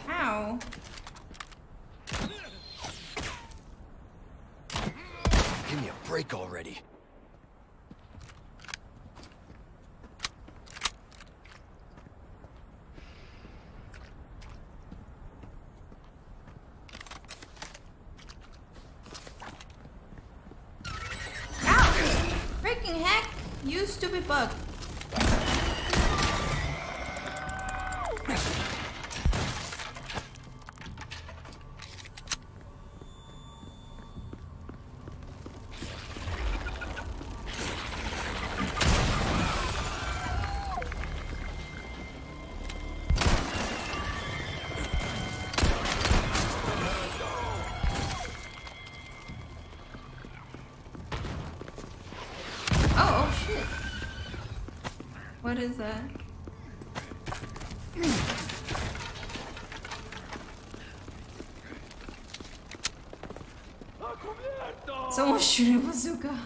Ow. Give me a break already. Bug. What is that? Someone shoot a bazooka.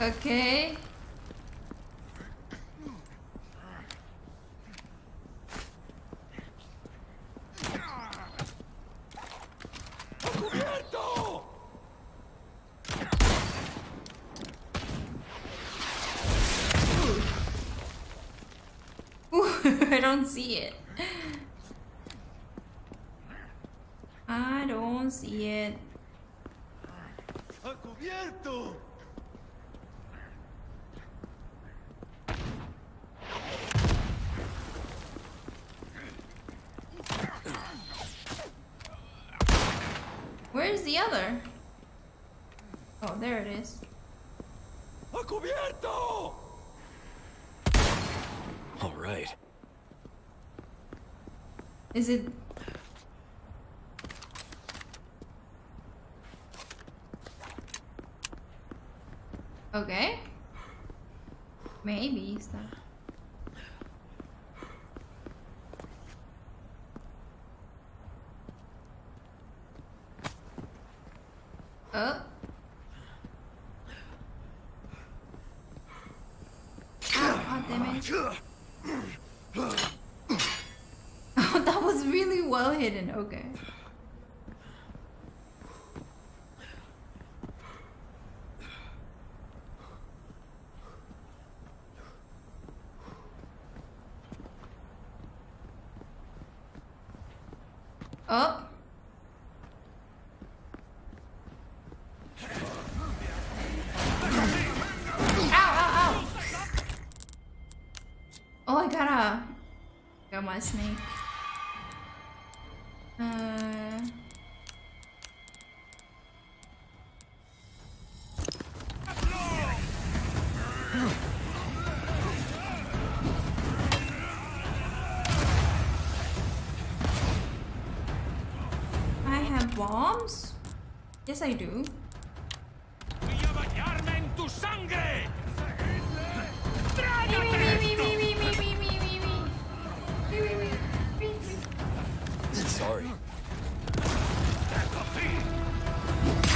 Okay. I don't see it. I don't see it. Where's the other? Oh, there it is. All right. Is it? Okay. Maybe so. Oh. Oh, damn it. Well hidden, okay. Oh. Ow, ow, ow. Oh, I got my snake. Yes, I do. Sorry.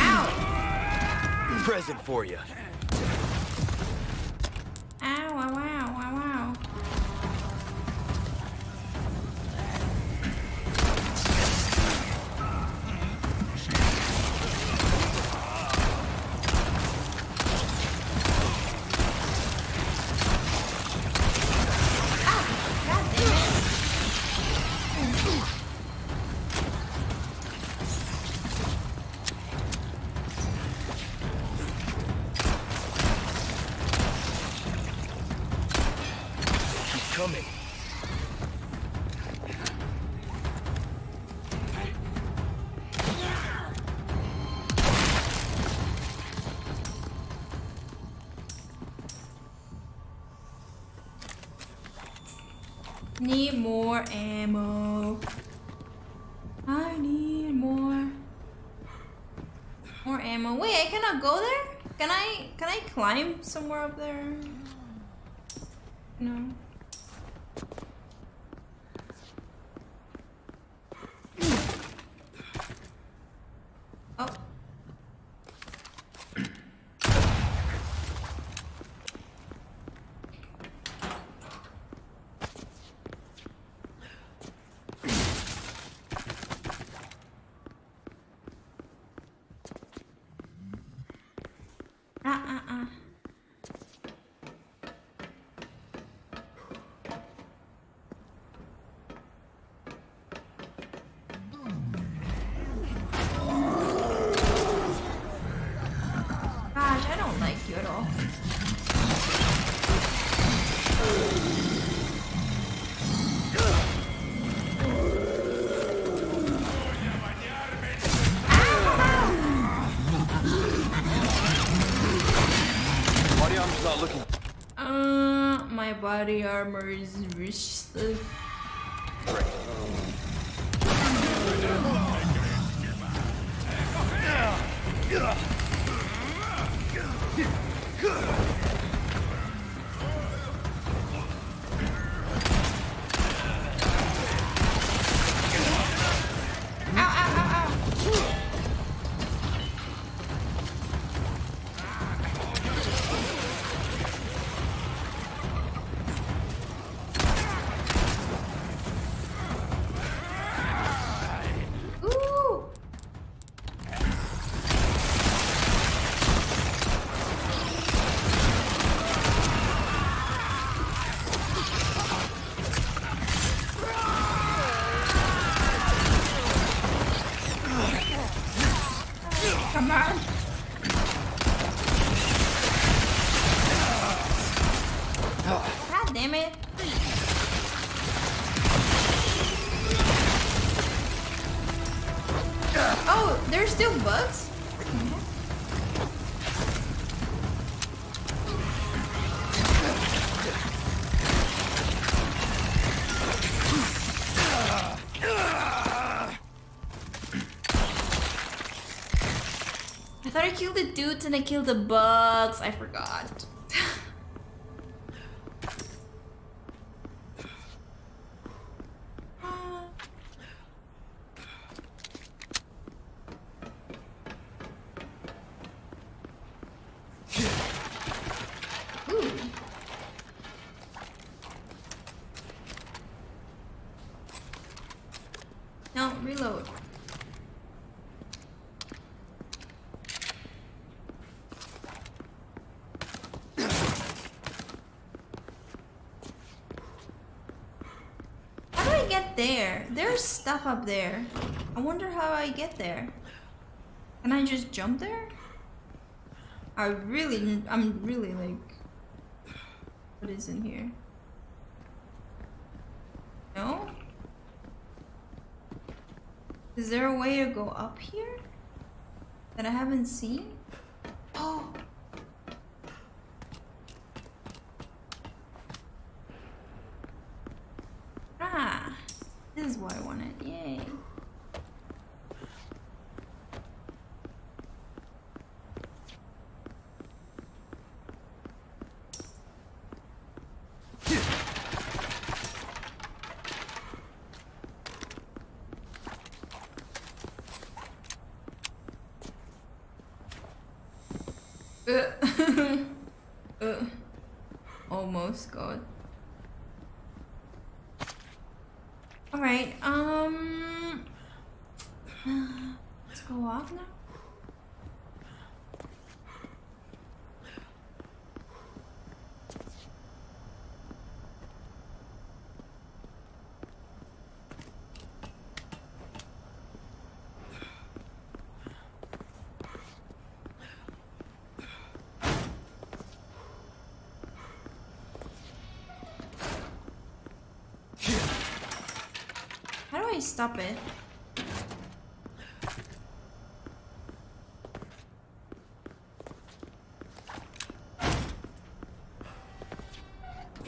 Ow! Present for you. Need more ammo. I need more ammo. Wait, I cannot go there? Can I climb somewhere up there? No. Body armor is rich. Ow, ow, ow, ow. There's still bugs? I thought I killed the dudes and I killed the bugs. I forgot. Stuff up there. I wonder how I get there. Can I just jump there? I'm really like, what is in here? No? Is there a way to go up here that I haven't seen? Oh! This is what I wanted. Yay. Almost got. Alright, let's go off now. Stop it.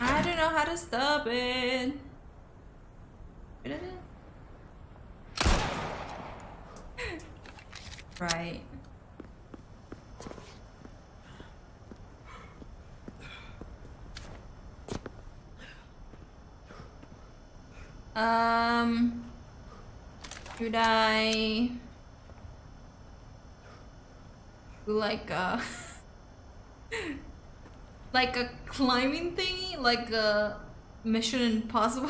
I don't know how to stop it. Right. Should I do like a like a climbing thingy, like a Mission Impossible?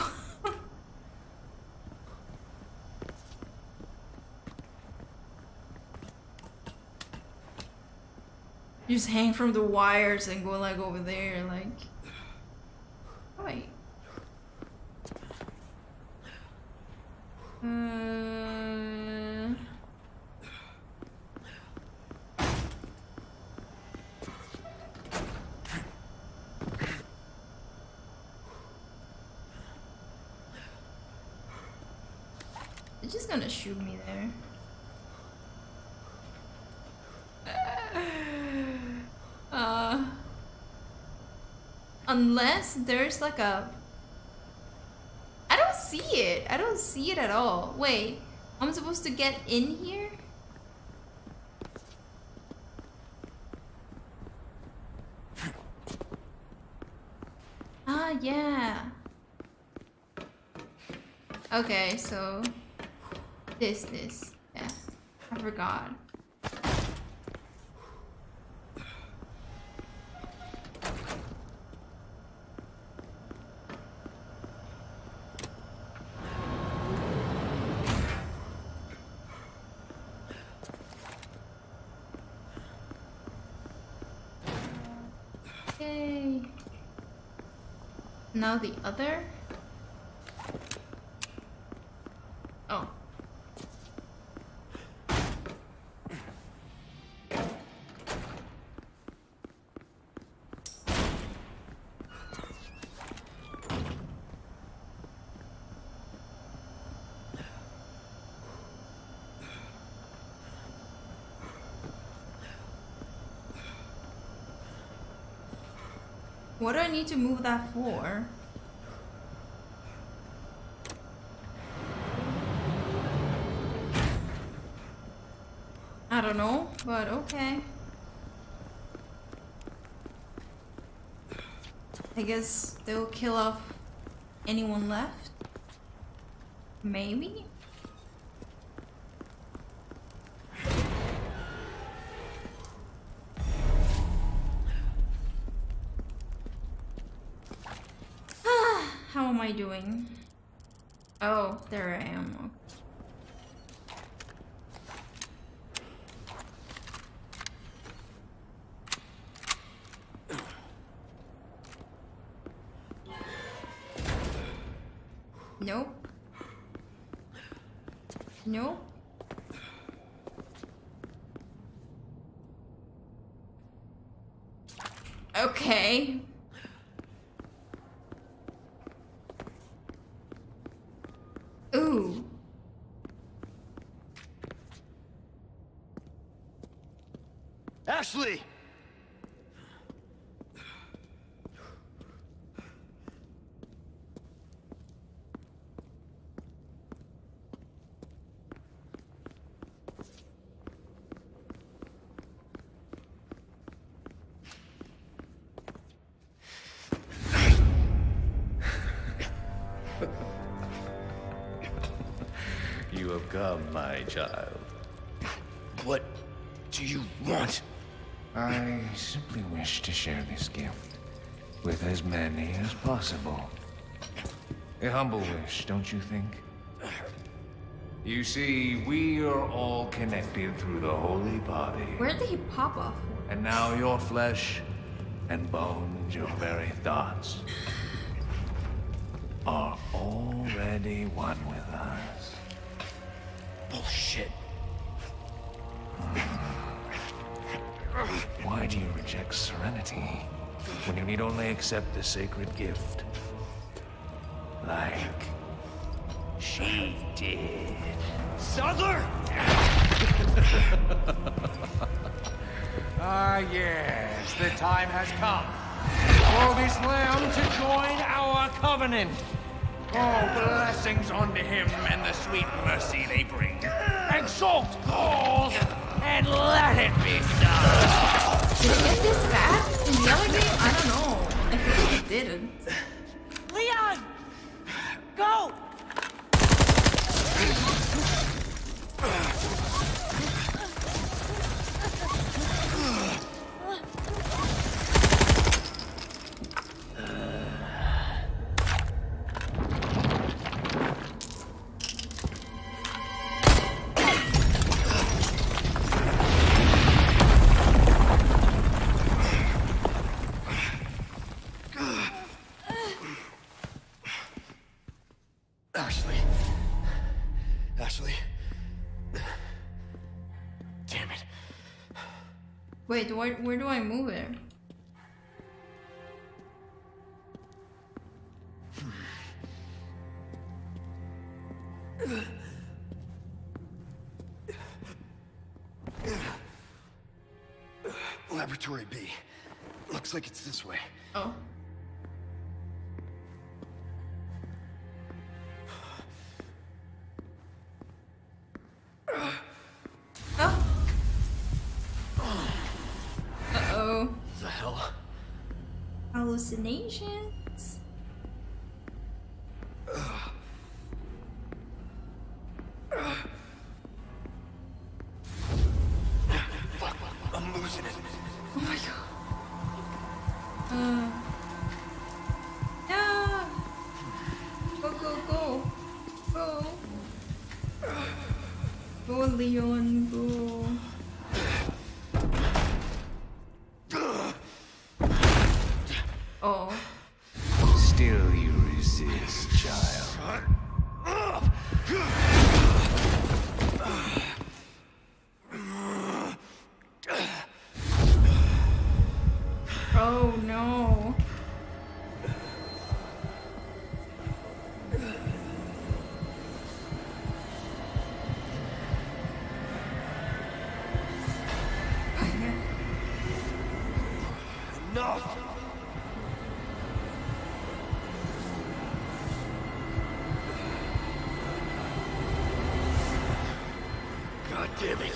You just hang from the wires and go like over there, like. Shoot me there. Unless there's like a... I don't see it. I don't see it at all. Wait, I'm supposed to get in here? Ah, yeah. Okay, so... This. Yeah, I forgot. Yay. Now the other. What do I need to move that for? I don't know, but okay. I guess they'll kill off anyone left? Maybe? How am I doing? Oh, there I am. Nope. Nope. Okay. Ooh. Ashley. Come, my child. What do you want? I simply wish to share this gift with as many as possible. A humble wish, don't you think? You see, we are all connected through the holy body. Where did he pop off? And now your flesh and bones, your very thoughts, are already one with us. Bullshit. Why do you reject serenity when you need only accept the sacred gift? Like she did. Saddler! Ah, yes, the time has come for this lamb to join our covenant. Oh, blessings unto him and the sweet mercy they bring. Exalt calls and let it be done. Did he get this fast and yell at me? I don't know. I think he didn't. Leon! Go! Wait, where do I move it? Laboratory B. Looks like it's this way. Oh. Hallucinations. Fuck, I'm losing it. Oh my god. Yeah. Go, go, go. Go. Go, Leon, go. Oh. Still you resist, child. Oh no. damn it.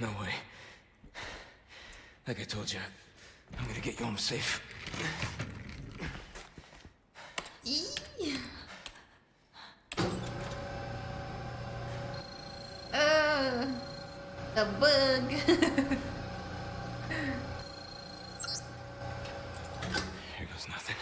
No way. Like I told you, I'm gonna get you home safe. The bug. Here goes nothing.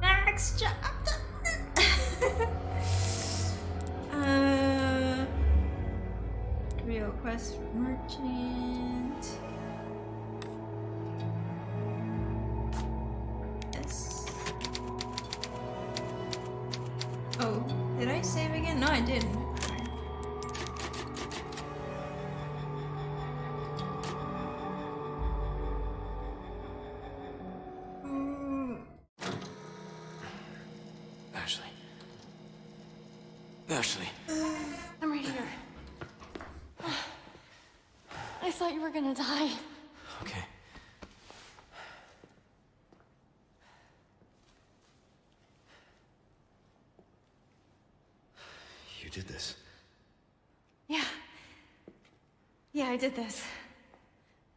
Next chapter. Real quest for merchant. Yes. Oh, did I save again? No, I didn't. Ashley. I'm right here. I thought you were gonna die. Okay. You did this. Yeah. Yeah, I did this.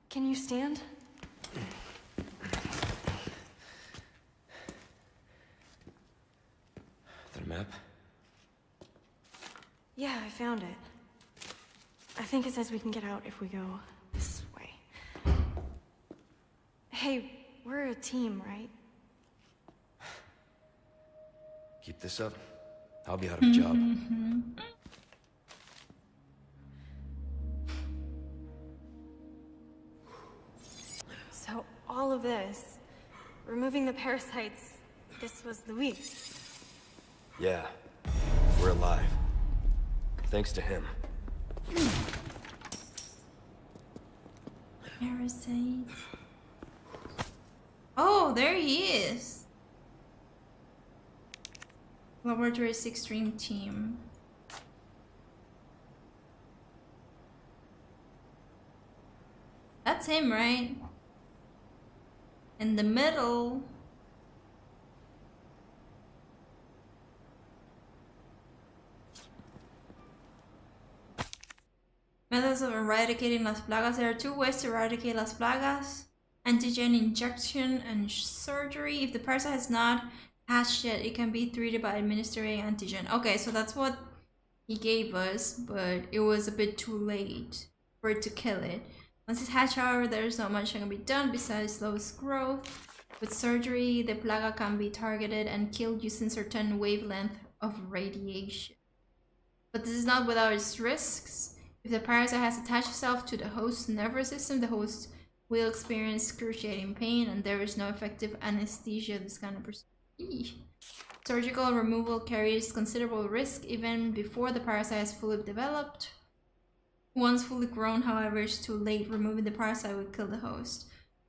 Can you stand? That map? Yeah, I found it. I think it says we can get out if we go this way. Hey, we're a team, right? Keep this up. I'll be out of a job. So all of this, removing the parasites, this was Luis. Yeah, we're alive. Thanks to him. Parasite. Oh, there he is. Laboratory's extreme team. That's him, right? In the middle. Methods of eradicating Las Plagas. There are two ways to eradicate Las Plagas. Antigen injection and surgery. If the parasite has not hatched yet, it can be treated by administering antigen. Okay, so that's what he gave us, but it was a bit too late for it to kill it. Once it's hatched, however, there's not much that can be done besides slow its growth. With surgery, the plaga can be targeted and killed using certain wavelength of radiation. But this is not without its risks. If the parasite has attached itself to the host's nervous system, the host will experience excruciating pain, and there is no effective anesthesia. This kind of person. Surgical removal carries considerable risk even before the parasite is fully developed. Once fully grown, however, it's too late. Removing the parasite would kill the host.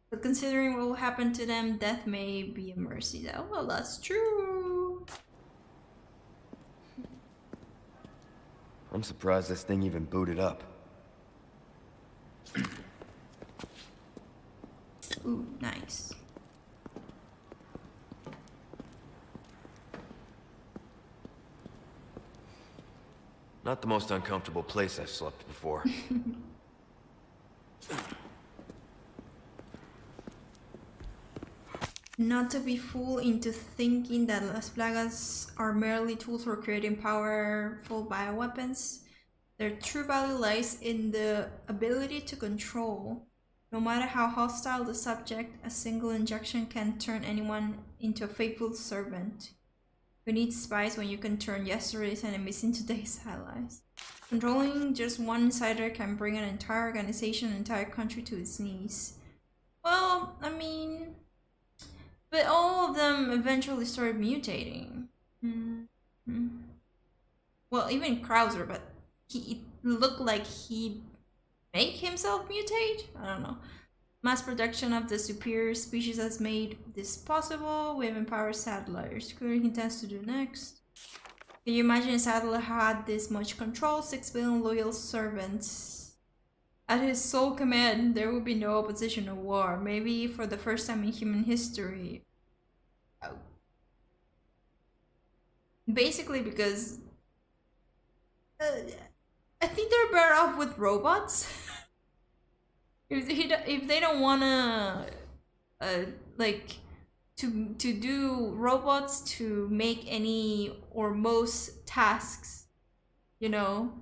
But considering what will happen to them, death may be a mercy. Oh, well, that's true. I'm surprised this thing even booted up. Ooh, nice. Not the most uncomfortable place I've slept before. Not to be fooled into thinking that Las Plagas are merely tools for creating powerful bioweapons. Their true value lies in the ability to control. No matter how hostile the subject, a single injection can turn anyone into a faithful servant. You need spies when you can turn yesterday's enemies into today's allies. Controlling just one insider can bring an entire organization, an entire country to its knees. Well, I mean... But all of them eventually started mutating. Mm-hmm. Well, even Krauser, but he looked like he made himself mutate? I don't know. Mass production of the superior species has made this possible. We have empowered Saddler. Screwing intends to do next. Can you imagine Saddler had this much control? 6 billion loyal servants. At his sole command, there would be no opposition or war. Maybe for the first time in human history. Oh. Basically because... I think they're better off with robots. If they don't wanna, like, to do robots to make any or most tasks, you know,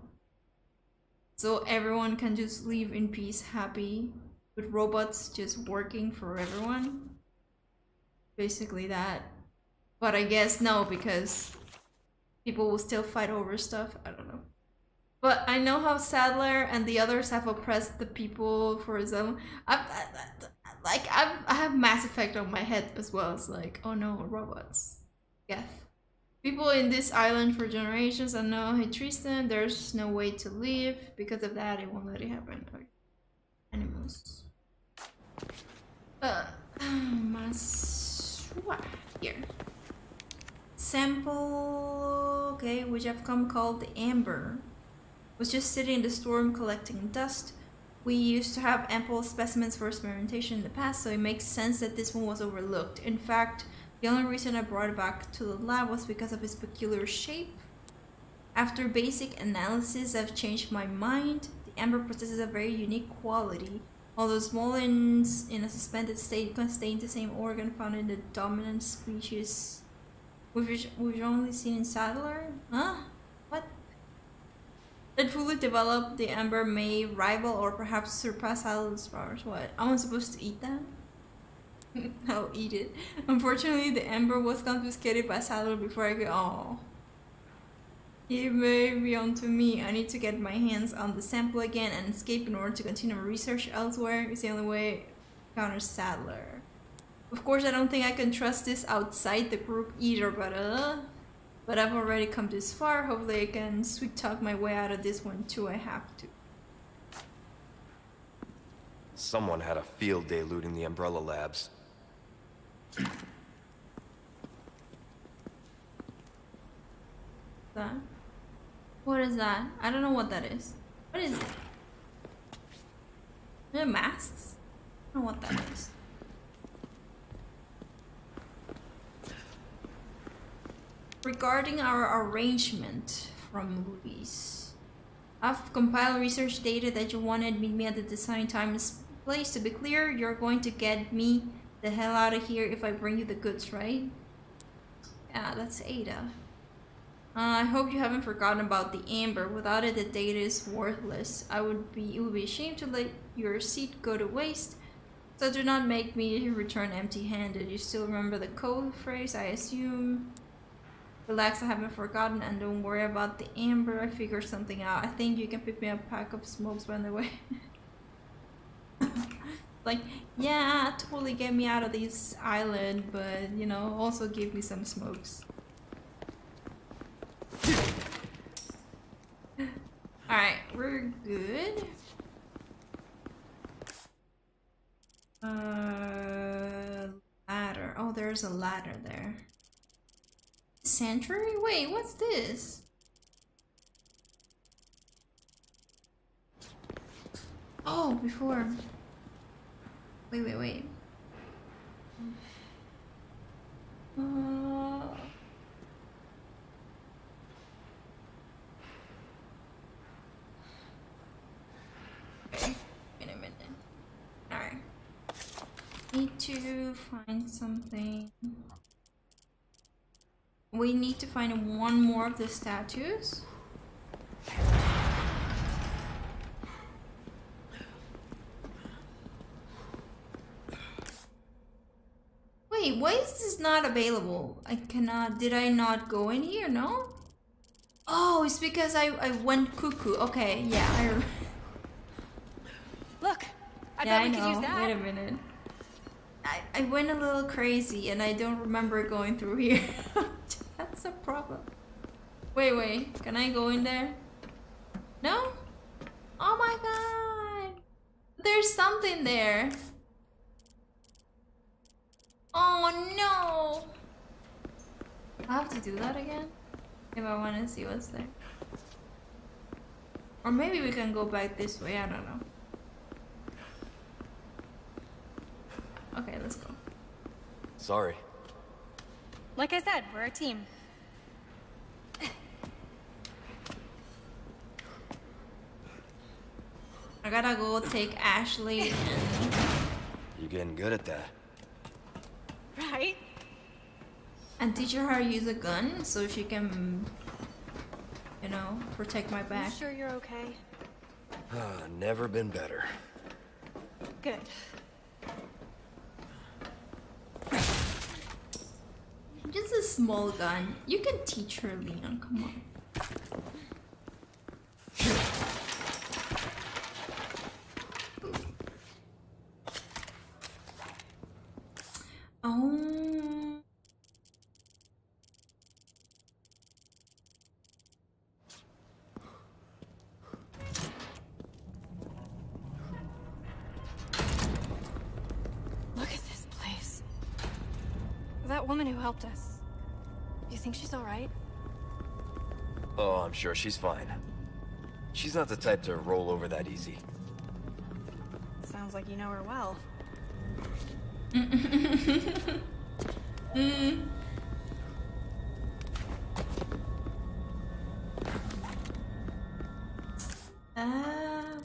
so everyone can just leave in peace, happy, with robots just working for everyone. Basically that. But I guess no, because people will still fight over stuff. I don't know. But I know how Saddler and the others have oppressed the people for his own. I have Mass Effect on my head as well. It's like, oh no, robots. Yes. People in this island for generations, I know he treats them. There's no way to live. Because of that, it won't let it happen. Okay. Animals. Here. Sample. Okay, which I've come called the Amber. Was just sitting in the storm collecting dust. We used to have ample specimens for experimentation in the past, so it makes sense that this one was overlooked. In fact, the only reason I brought it back to the lab was because of its peculiar shape. After basic analysis, I've changed my mind. The amber possesses a very unique quality. Although small in a suspended state contain the same organ found in the dominant species we've only seen in Saddler? Huh? What? That fully developed, the amber may rival or perhaps surpass Saddler's powers. What? I wasn't supposed to eat that? I'll eat it. Unfortunately, the amber was confiscated by Saddler before I could. Oh. It may be onto me. I need to get my hands on the sample again and escape in order to continue my research elsewhere. It's the only way to counter Saddler. Of course, I don't think I can trust this outside the group either, but I've already come this far. Hopefully I can sweet talk my way out of this one too. I have to. Someone had a field day looting the Umbrella Labs. That? What is that? I don't know what that is. What is it? Is it masks? I don't know what that is. Regarding our arrangement from Luis, I've compiled research data that you wanted. Meet me at the design time and place. To be clear, you're going to get me the hell out of here if I bring you the goods, right? Yeah, that's Ada. I hope you haven't forgotten about the amber. Without it, the data is worthless. It would be a shame to let your seat go to waste. So do not make me return empty-handed. You still remember the code phrase, I assume. Relax, I haven't forgotten, and don't worry about the amber. I figured something out. I think you can pick me a pack of smokes, by the way. like, yeah, totally get me out of this island, but, you know, also give me some smokes. Alright, we're good. Ladder. Oh, there's a ladder there. Sanctuary? Wait, what's this? Oh, before. Wait, wait, wait. Okay, wait a minute. Alright. Need to find something. We need to find one more of the statues. Wait, why is this not available? I cannot, did I not go in here? No? Oh, it's because I went cuckoo. Okay, yeah. Look, I bet we could use that. Wait a minute. I went a little crazy and I don't remember going through here. That's a problem. Wait, wait, can I go in there? No? Oh my god! There's something there! Oh no! I'll have to do that again if I want to see what's there. Or maybe we can go back this way, I don't know. Okay, let's go. Sorry. Like I said, we're a team. I gotta go take Ashley. You're getting good at that. Right? And teach her how to use a gun so she can, you know, protect my back. I'm sure you're okay. Never been better. Good. Just a small gun. You can teach her, Leon. Come on. Oh. Look at this place. That woman who helped us. You think she's all right? Oh, I'm sure she's fine. She's not the type to roll over that easy. Sounds like you know her well.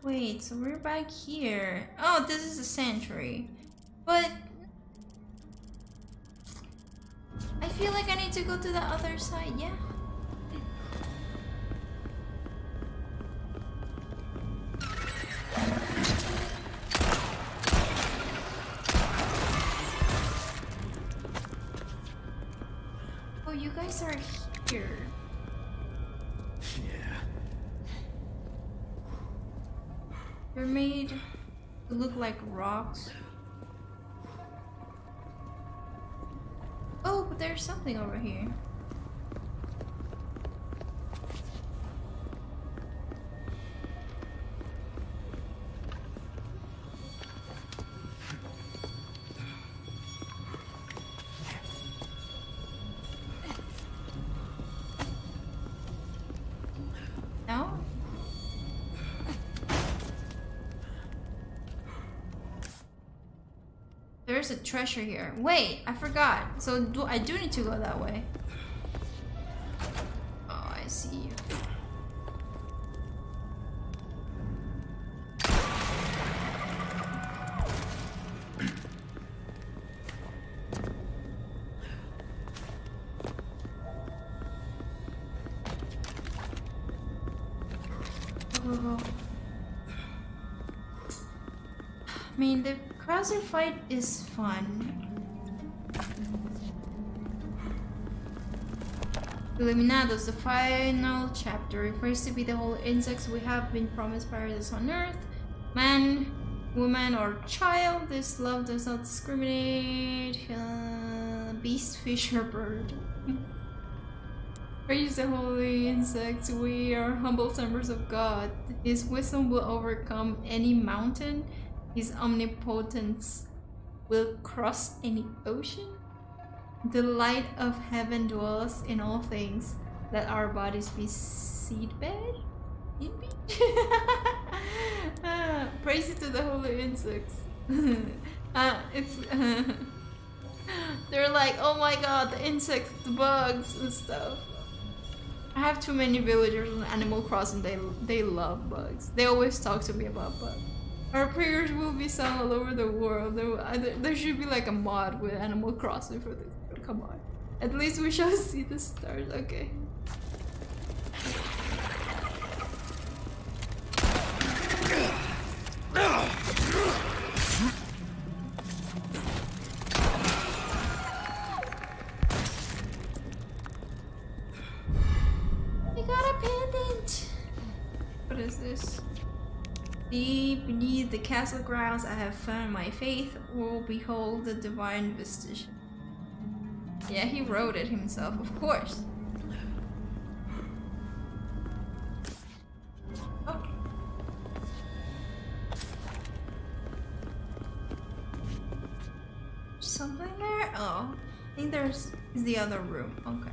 Wait, so we're back here. Oh, this is a sanctuary. But I feel like I need to go to the other side, yeah. Oh, you guys are here. Yeah. You're made to look like rocks. There's something over here. No? There's a treasure here. Wait, I forgot. So I do need to go that way. Oh, I see you. Go, go, go. I mean, the Krauser fight is fun. Illuminados, the final chapter, appears to be the whole insects we have been promised paradise on Earth. Man woman or child. This love does not discriminate. Beast, fish, or bird. Praise the holy insects. We are humble servants of God. His wisdom will overcome any mountain. His omnipotence will cross any ocean. The light of heaven dwells in all things. Let our bodies be seedbed. Praise it to the holy insects. They're like, oh my god, the insects, the bugs and stuff. I have too many villagers on Animal Crossing. They love bugs. They always talk to me about bugs. Our prayers will be sung all over the world. There should be like a mod with Animal Crossing for this. But come on, at least we shall see the stars. Okay. I got a pendant! What is this? Deep beneath the castle grounds, I have found my faith. Will behold the divine visitation. Yeah, he wrote it himself, of course. Something there? Oh, I think there's is the other room. Okay.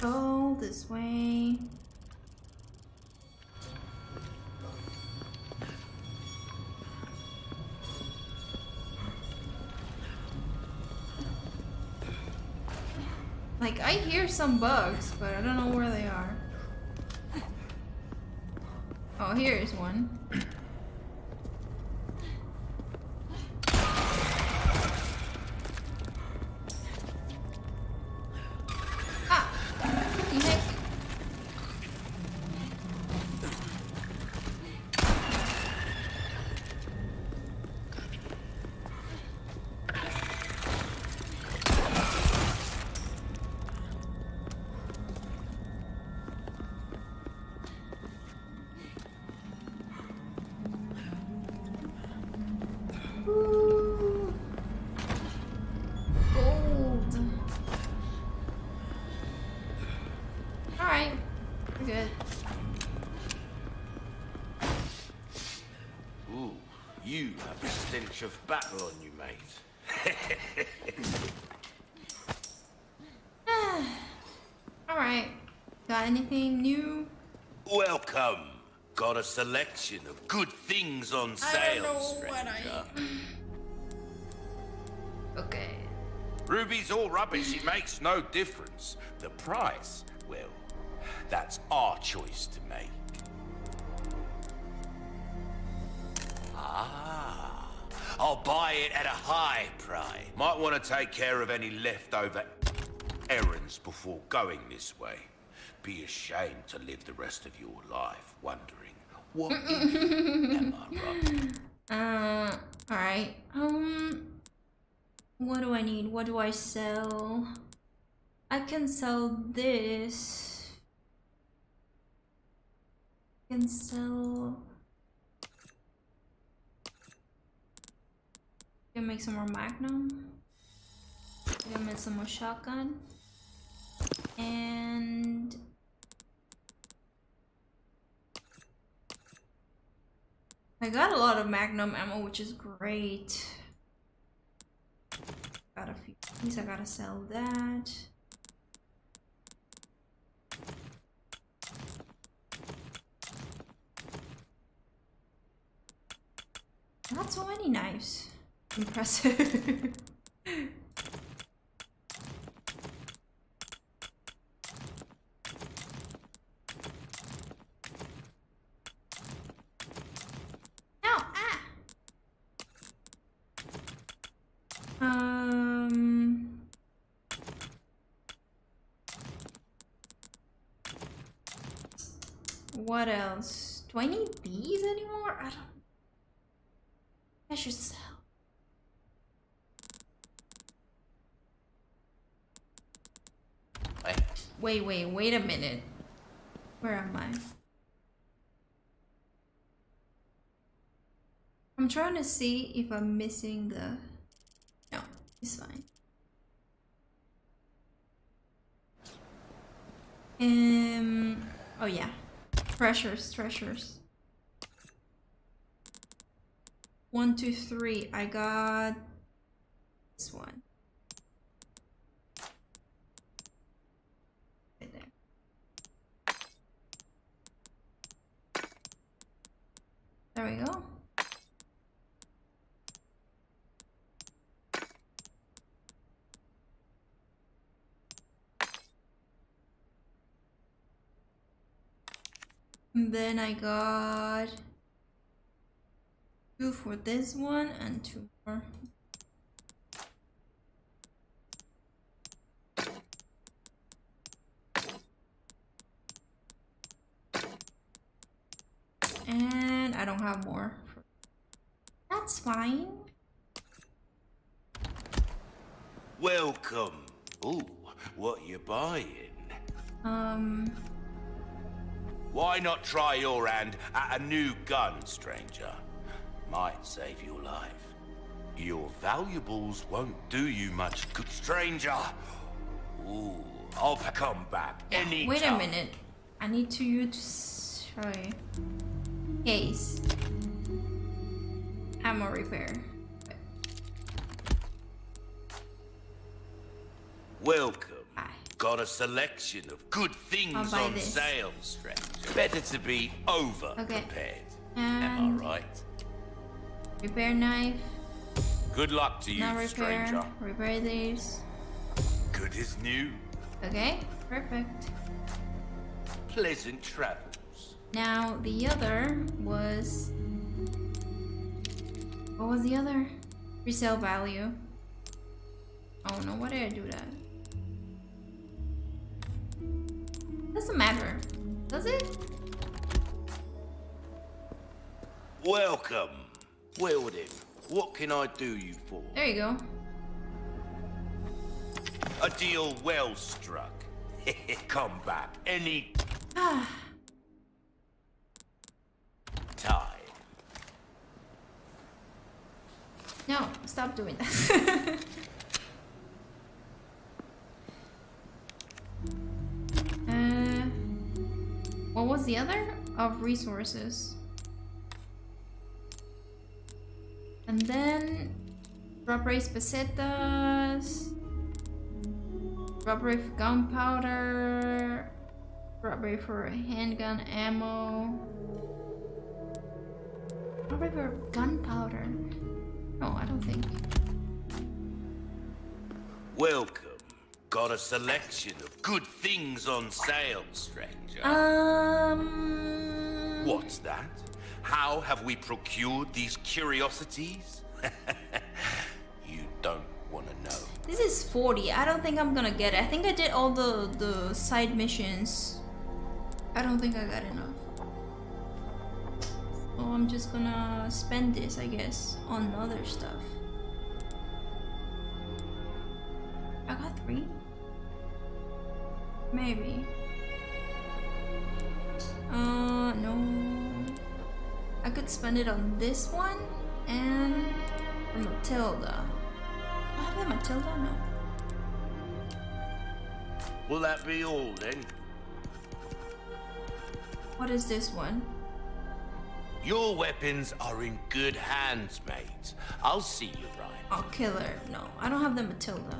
Go this way. Like, I hear some bugs, but I don't know where they are. Oh, here is one. Ah! What the heck? Of battle on you, mate. Alright. Got anything new? Welcome. Got a selection of good things on sale, stranger. Okay. Ruby's all rubbish. It makes no difference. The price, well, that's our choice to make. I'll buy it at a high price. Might want to take care of any leftover errands before going this way. Be ashamed to live the rest of your life wondering what am I right? All right. What do I need? What do I sell? I can sell this. I can sell. We can make some more magnum. We can make some more shotgun. And I got a lot of magnum ammo, which is great. Got a few things. I gotta sell that. Not so many knives. Impressive. No, ah. What else? Do I need these anymore? I don't... I should sell. Wait a minute. Where am I? I'm trying to see if I'm missing the... No, it's fine. Oh yeah. Treasures. 1, 2, 3. I got this one. Right there. There we go. And then I got 2 for this one and 2 more. And I don't have more. That's fine. Welcome. Ooh, what you buying? Why not try your hand at a new gun, stranger? Might save your life. Your valuables won't do you much good, stranger. Ooh, I'll come back anytime. Wait a minute. I need to use... Sorry. Case. Ammo repair. Welcome. Got a selection of good things on sale, stranger. Better to be over prepared. Am I right? Repair knife. Good luck to you, stranger. Repair these. Good as new. Okay, perfect. Pleasant travels. Now the other was... What was the other? Resale value. Oh no, why did I do that? Doesn't matter, does it? Welcome. Wielding. What can I do you for? There you go. A deal well struck. Come back any time. No, stop doing that. What was the other? Of resources. And then... Robbery pesetas... Robbery for gunpowder... Robbery for handgun ammo... Robbery for gunpowder... No, I don't think. Welcome. Got a selection of good things on sale, stranger. What's that? How have we procured these curiosities? You don't want to know. This is 40. I don't think I'm gonna get it. I think I did all the side missions. I don't think I got enough. So I'm just gonna spend this, I guess, on other stuff. I got 3. Maybe. No. I could spend it on this one and Matilda. Do I have the Matilda? No. Will that be all then? What is this one? Your weapons are in good hands, mate. I'll see you right. Oh, killer. No, I don't have the Matilda.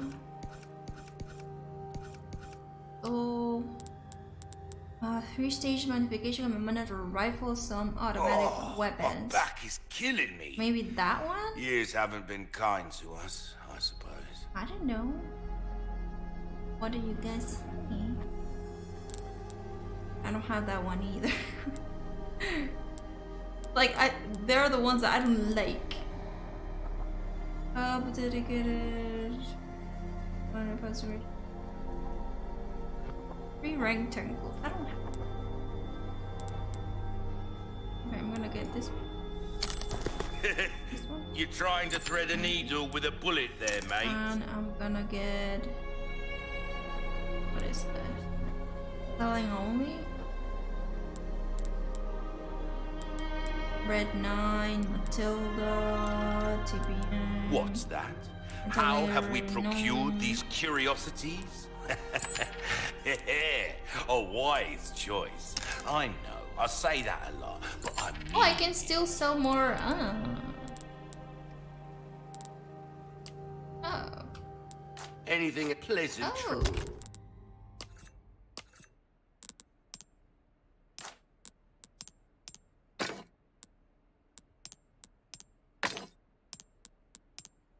Oh, 3-stage modification of a miniature rifle, some automatic weapons. My back is killing me. Maybe that one? Years haven't been kind to us, I suppose. I don't know. What do you guys think? I don't have that one either. Like, they're the ones that I don't like. But dedicated. What if I switch? 3 rank tangles. I don't have gonna get this. This one? You're trying to thread a needle with a bullet there, mate. And I'm gonna get... what is that? Selling only? Red 9, Matilda, TBN. What's that? How have we procured these curiosities? A wise choice. I know. I say that a lot, but I mean... oh, I can still sell more. Oh. Anything a pleasant treat.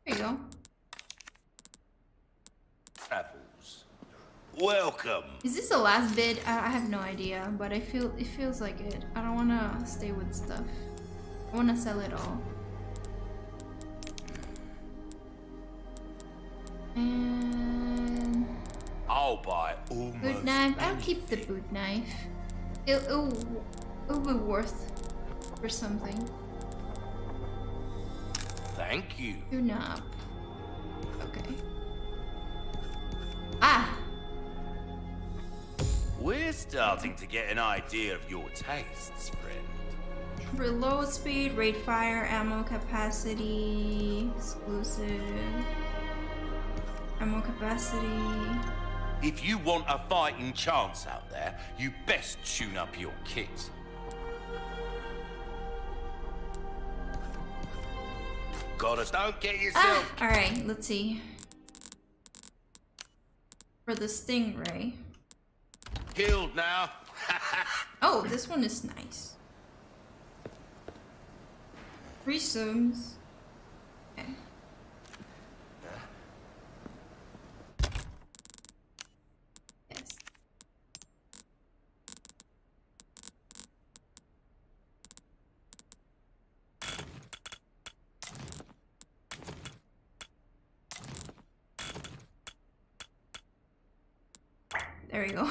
There you go. Travels. Welcome. Is this the last bit? I have no idea, but I feel it feels like it. I don't want to stay with stuff. I want to sell it all. And I'll buy almost boot knife. I'll keep the boot knife. It'll be worth for something. Thank you. Do not. Okay. Ah! We're starting to get an idea of your tastes, friend. Reload speed, rate fire, ammo capacity, exclusive. Ammo capacity. If you want a fighting chance out there, you best tune up your kit. Goddess, don't get yourself. Ah, all right, let's see. For the Stingray. Killed now. Oh, this one is nice. Resums. Okay. Yes. There we go.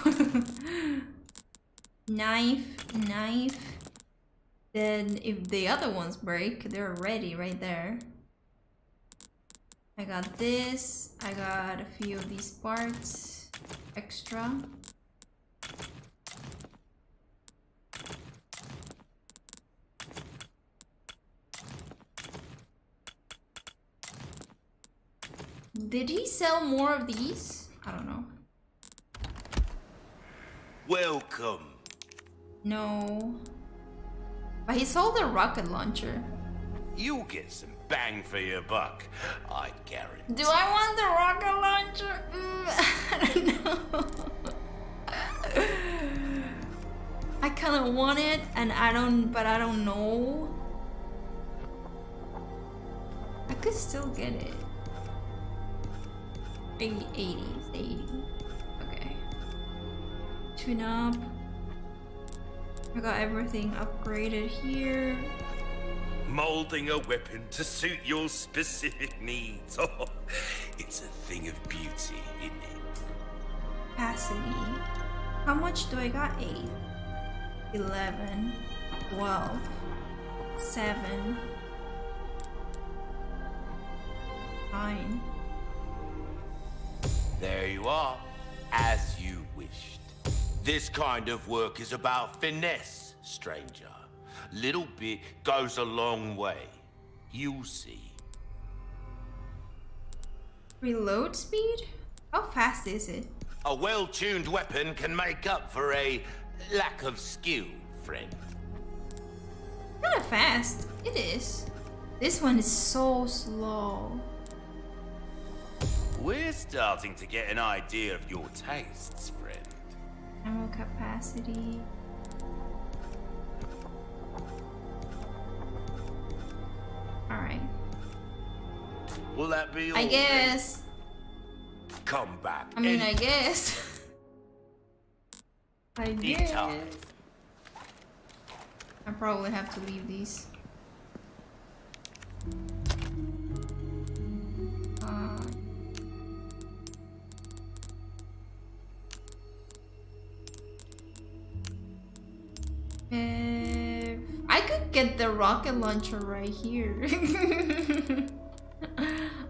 Knife. Then if the other ones break, they're ready right there. I got this. I got a few of these parts extra. Did he sell more of these? I don't know. Welcome. No. But he sold a rocket launcher. You'll get some bang for your buck, I guarantee. Do I want the rocket launcher? I don't know. I kind of want it, and I don't know. I could still get it. 80. Tune up. I got everything upgraded here. Molding a weapon to suit your specific needs. Oh, it's a thing of beauty, isn't it? Capacity. How much do I got? 8. 11. 12. 7. 9. There you are, as you wished. This kind of work is about finesse, stranger. Little bit goes a long way. You'll see. Reload speed? How fast is it? A well-tuned weapon can make up for a lack of skill, friend. Kind of fast. It is. This one is so slow. We're starting to get an idea of your tastes, friend. Ammo capacity. Alright. Will that be all? I guess. Come back. I mean, I guess. I guess. I probably have to leave these. I could get the rocket launcher right here.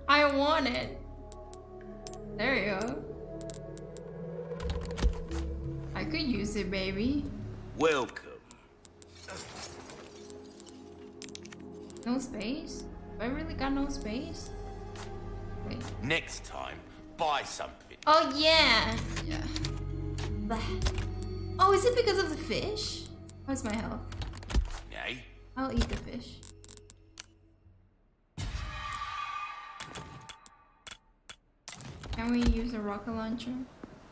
I want it. There you go. I could use it, baby. Welcome. No space? Do I really got no space? Wait. Next time, buy something. Oh yeah. Yeah. Oh, is it because of the fish? How's my health? Nay. I'll eat the fish. Can we use a rocket launcher?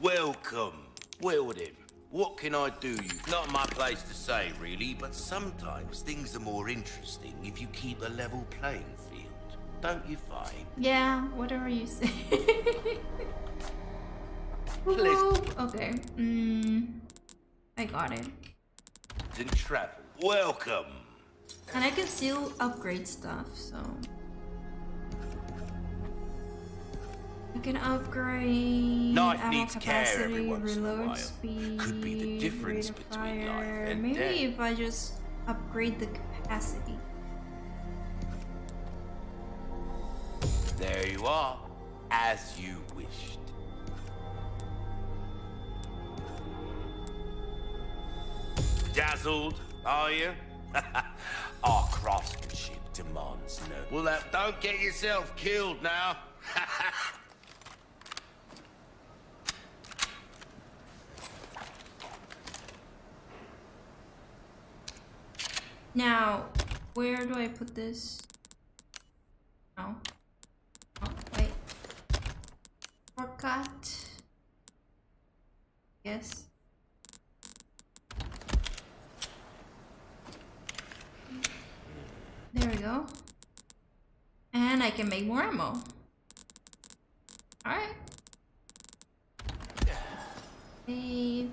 Welcome. Well then, what can I do you? Not my place to say, really, but sometimes things are more interesting if you keep a level playing field, don't you find? Yeah, whatever you say. Okay, I got it. Didn't travel. Welcome. And I can still upgrade stuff, so... I can upgrade ammo capacity, reload speed, could be the difference between life and death. Maybe if I just upgrade the capacity. There you are, as you wished. Dazzled, are you? Our craftsmanship demands no. Well, don't get yourself killed now. Now, where do I put this? No. Oh, wait. Shortcut. Yes. There we go. And I can make more ammo. Alright. Save.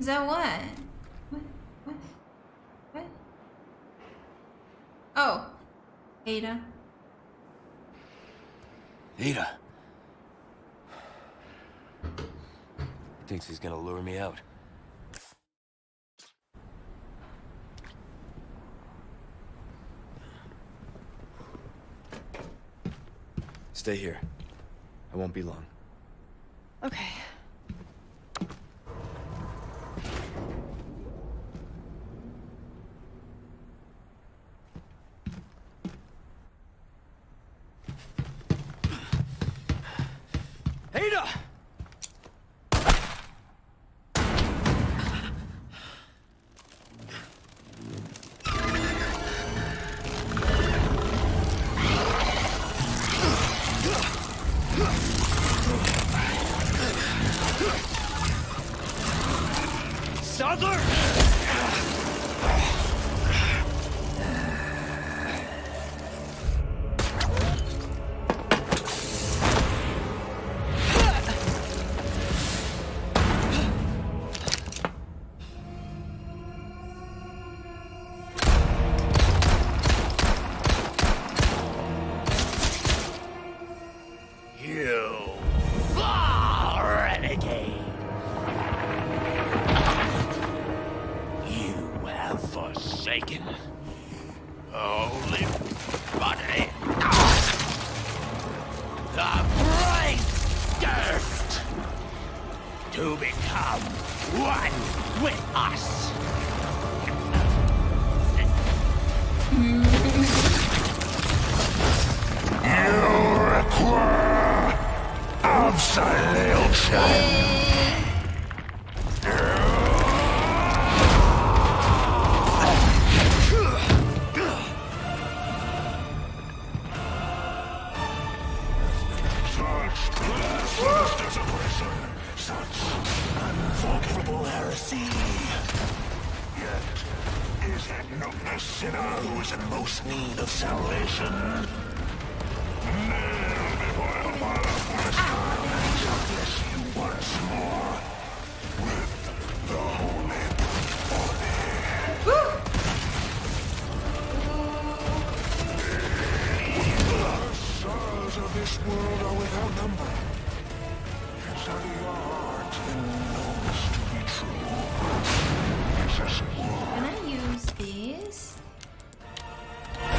Is that what? What? Oh, Ada. Ada. Thinks he's gonna lure me out. Stay here. I won't be long. Okay. Saddler! Salvation. of this world are without number. As are your heart and longest to be true. As a sword. Can I use this? Wait.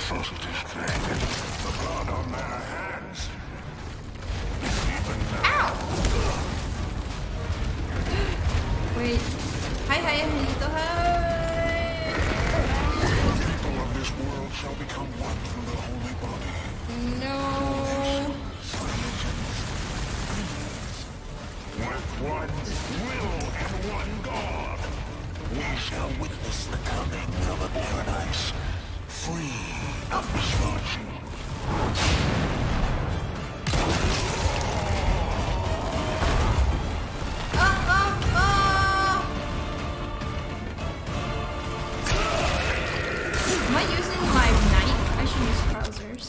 Atrocity strengthened. The blood on their hands. Even now. Wait. Hi, amiguito. Hi. The people of this world shall become one through the holy body. No. With one will and one God, we shall witness the coming of a paradise free of misfortune. Am I using my knife? I should use Krausers.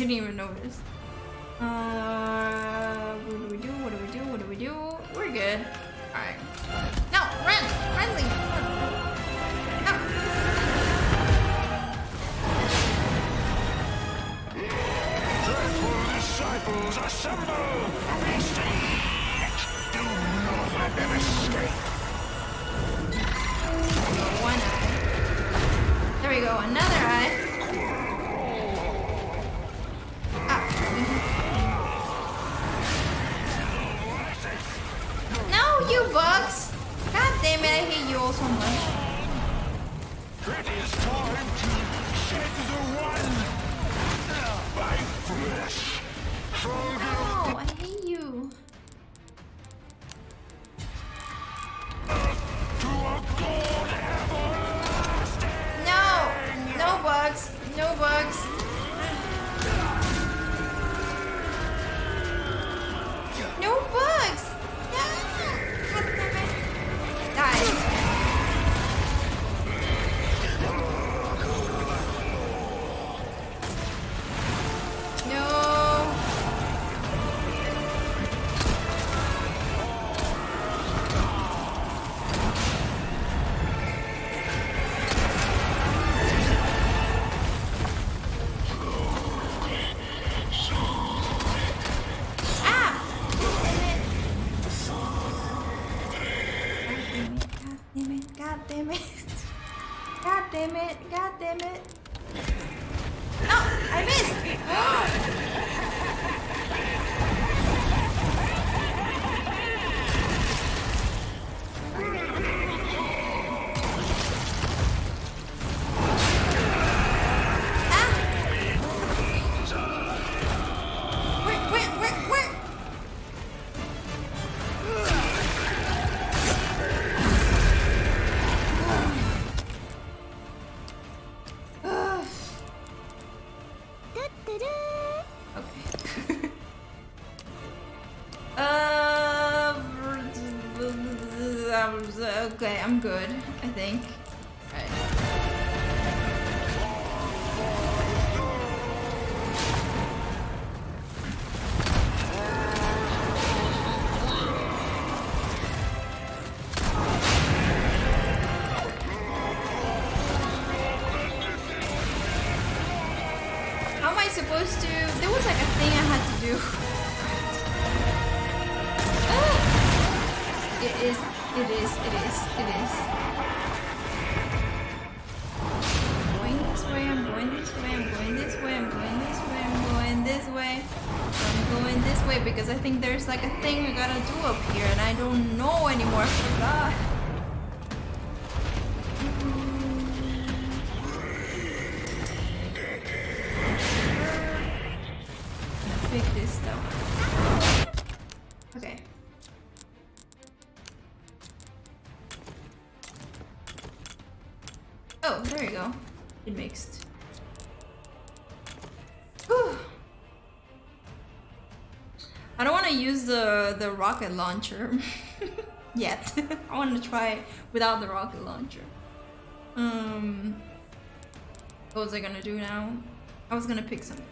Didn't even notice. What do we do? We're good. Alright. No! Run! Run, Lee! No! Dreadful disciples assemble! Resist! Do not let them escape! One eye. There we go, another eye. You bugs! God damn it, I hate you all so much. It is time to shed the one by flesh. Oh, I hate you. To a God everlasting. No bugs. No bugs. God damn it. God damn it. God damn it. No, I missed. Ah. Where? Okay, I'm good, I think. Right. How am I supposed to? There was like a thing I had to do. Oh. It is. I'm going this way, I'm going this way, I'm going this way, I'm going this way, I'm going this way. I'm going this way because I think there's like a thing we gotta do up here and I don't know anymore. I forgot. The rocket launcher yet. I want to try without the rocket launcher. What was I gonna do now? I was gonna pick something.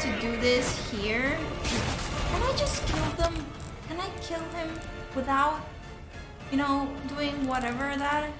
To do this here. Can I just kill them? Can I kill him without, you know, doing whatever that?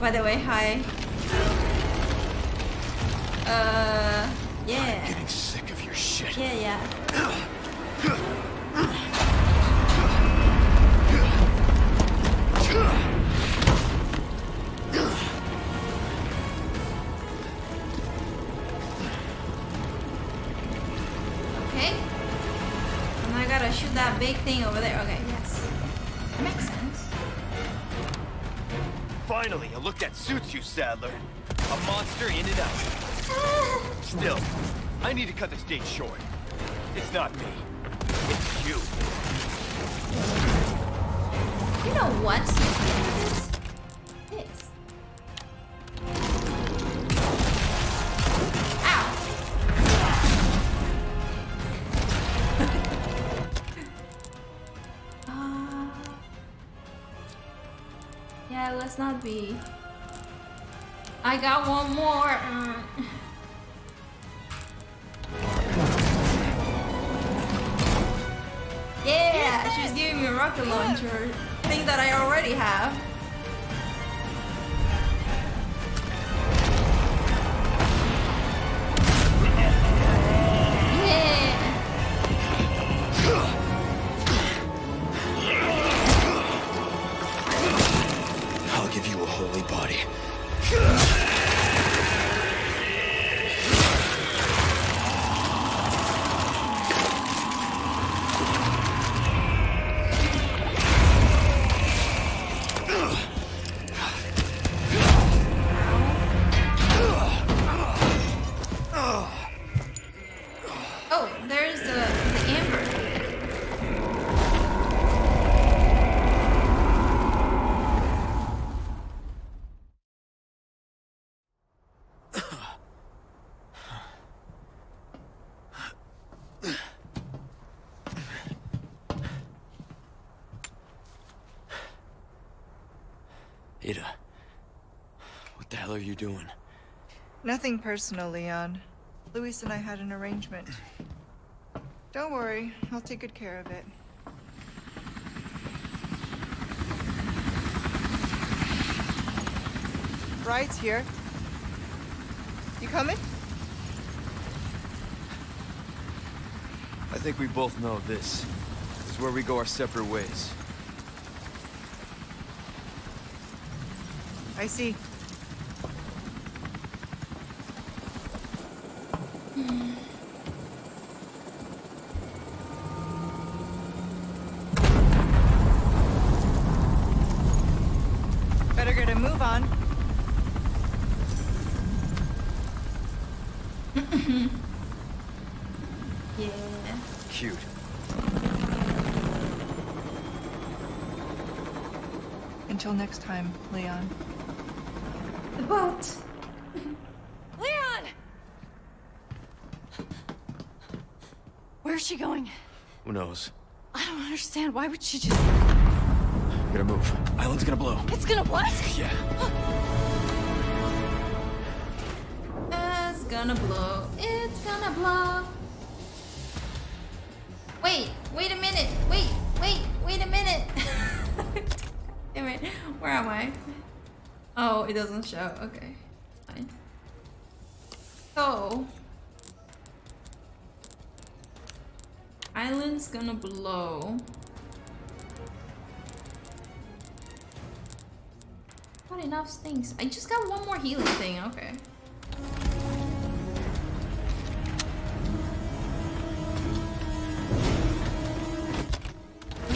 By the way, hi. Yeah. I'm getting sick of your shit. Yeah. Okay. And I gotta shoot that big thing over there. Okay. Finally, a look that suits you, Saddler. A monster in and out. Still, I need to cut this date short. It's not me. It's you. You know what? This. must not be. I got one more. Yeah, she's giving me a rocket launcher. Thing that I already have. You doing? Nothing personal, Leon. Luis and I had an arrangement. Don't worry, I'll take good care of it. Bride's here. You coming? I think we both know this. This is where we go our separate ways. I see. Until next time, Leon. The boat! Leon! Where's she going? Who knows? I don't understand. Why would she just... We gotta move. Island's gonna blow. It's gonna what? Yeah. It's gonna blow. It's gonna blow. Wait. Wait a minute. Wait. Wait. Wait a minute. Damn it. Where am I? Oh, it doesn't show. Okay. Fine. So... Island's gonna blow. Not enough things. I just got one more healing thing. Okay.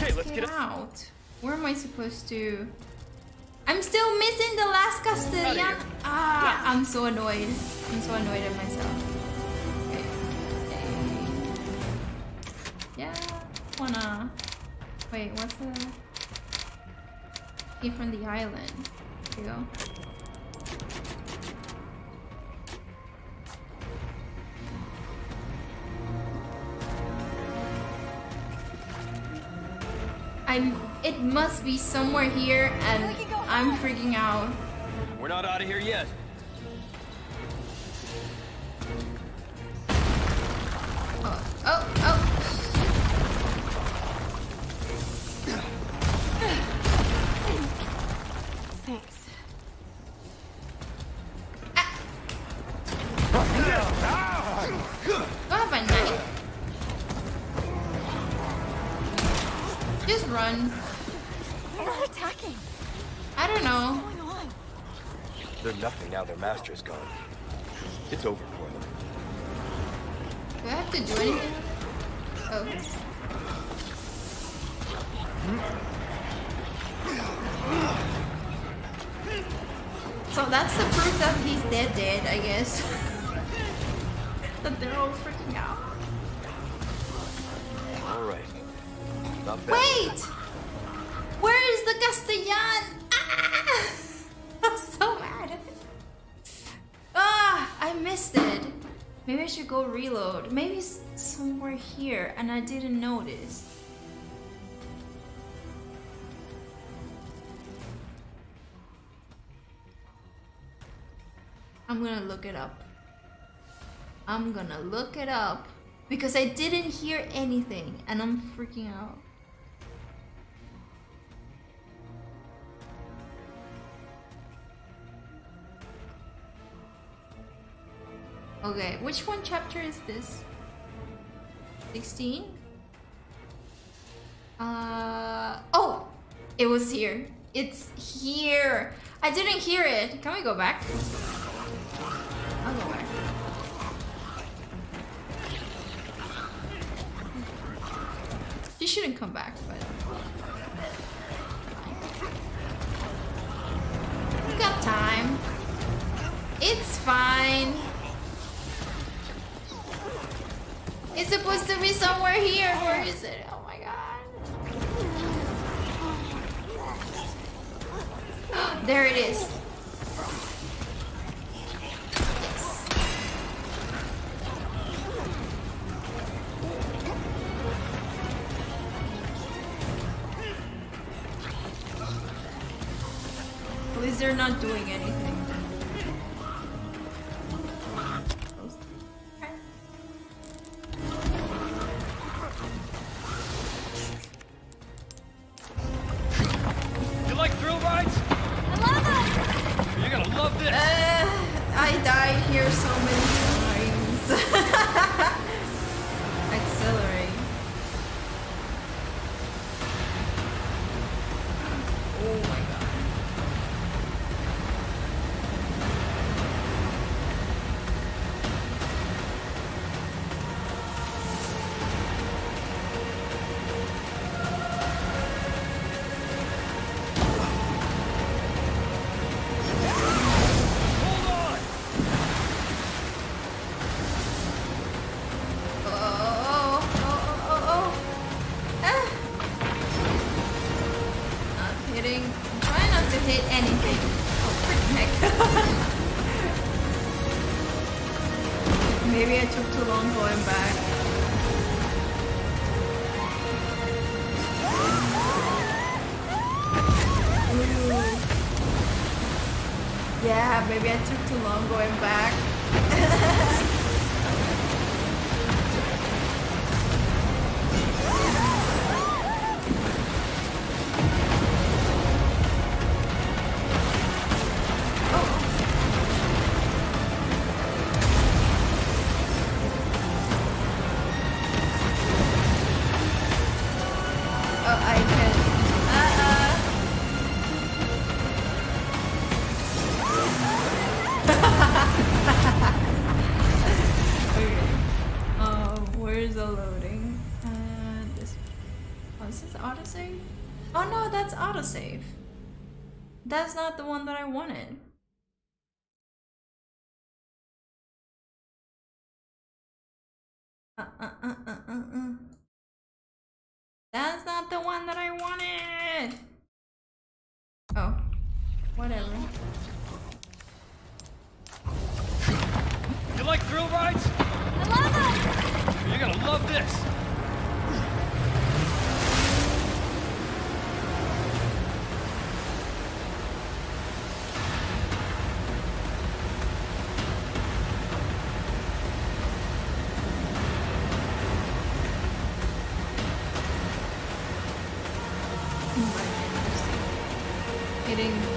Hey, let's get out. Where am I supposed to? I'm still missing the last Castellan. Ah, yeah. I'm so annoyed. I'm so annoyed at myself. Okay. Okay. Yeah, wanna. Wait, what's the? Came from the island. Here we go. It must be somewhere here, and I'm freaking out. We're not out of here yet. Oh, oh, oh. Thanks. Do I have a knife? Just run. I don't know. What's going on? They're nothing now their master's gone. It's over for them. Do I have to do anything? Oh. So that's the proof that he's dead, I guess. That they're all freaking out. Alright. Not bad. Wait! Where is the Castellan? Ah! I'm so mad. Ah, I missed it. Maybe I should go reload. Maybe it's somewhere here and I didn't notice. I'm gonna look it up. I'm gonna look it up because I didn't hear anything and I'm freaking out. Okay, which one chapter is this? 16? Oh! It was here. It's here! I didn't hear it! Can we go back? I'll go back. She shouldn't come back, but... we got time. It's fine. It's supposed to be somewhere here. Where is it? Oh my god. There it is. Yes. At least they're not doing anything. That's not the one that I wanted. That's not the one that I wanted. Oh, whatever. You like thrill rides? I love them. You're gonna love this.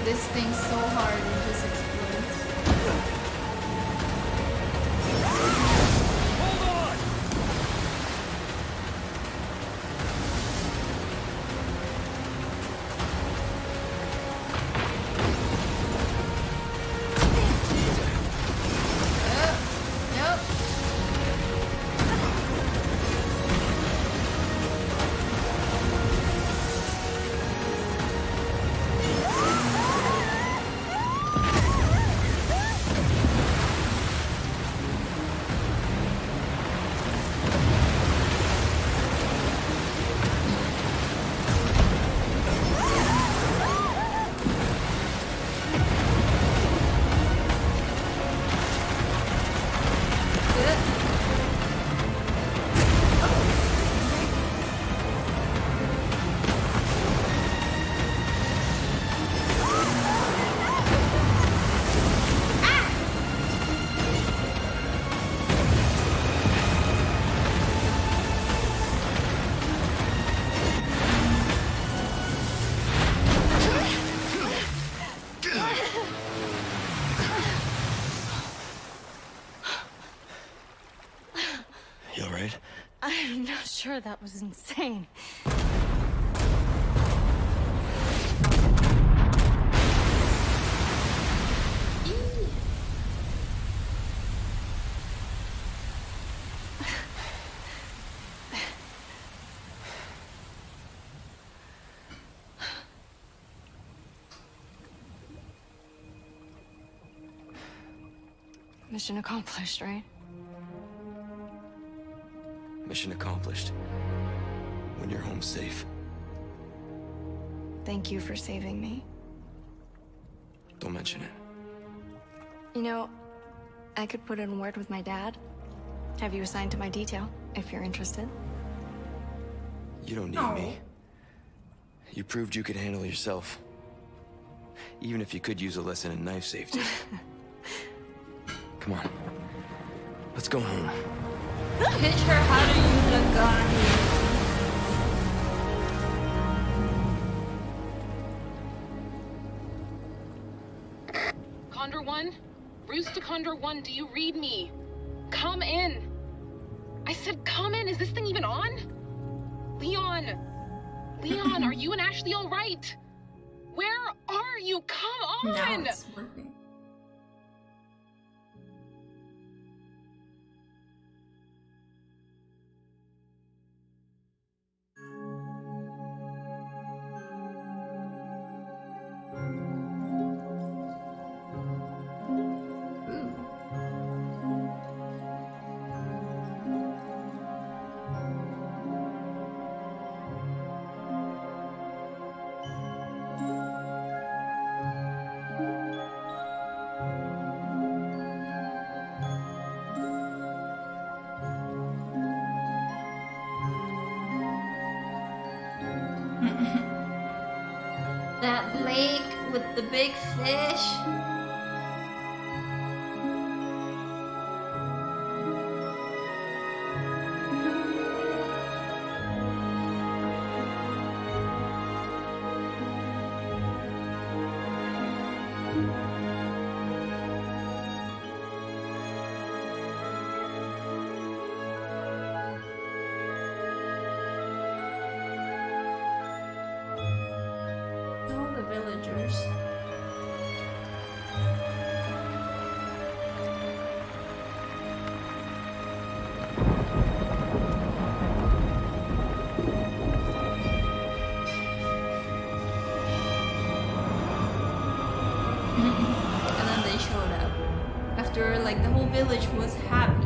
This thing's so hard, it just explodes. Hold on! Nope. right? I'm not sure. That was insane. Mission accomplished, right? Mission accomplished. When you're home safe. Thank you for saving me. Don't mention it. You know, I could put in a word with my dad. Have you assigned to my detail, if you're interested? You don't need me. You proved you could handle yourself. Even if you could use a lesson in knife safety. Come on. Let's go home. Teach her how to use a gun. Condor 1? Bruce to Condor 1, do you read me? Come in. I said come in. Is this thing even on? Leon. Leon, are you and Ashley all right? Where are you? Come on. No, it's working. The big fish. All the villagers. Like the whole village was happy.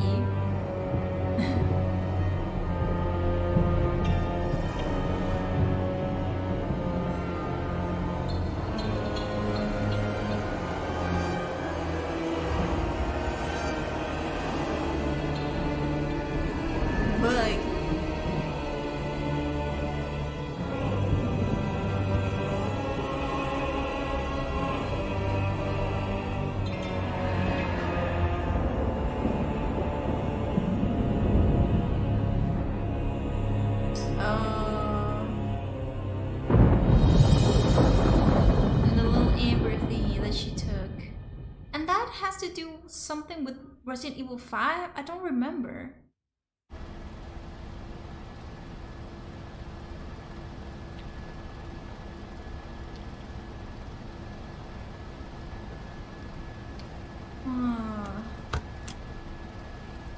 Something with Resident Evil 5? I don't remember.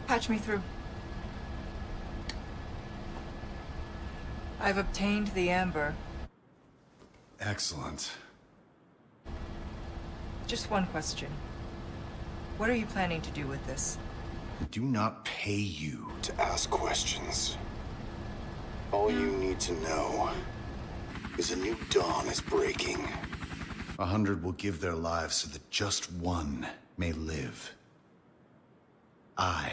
Patch me through. I've obtained the amber. Excellent. Just one question. What are you planning to do with this? I do not pay you to ask questions. All you need to know is a new dawn is breaking. 100 will give their lives so that just one may live. I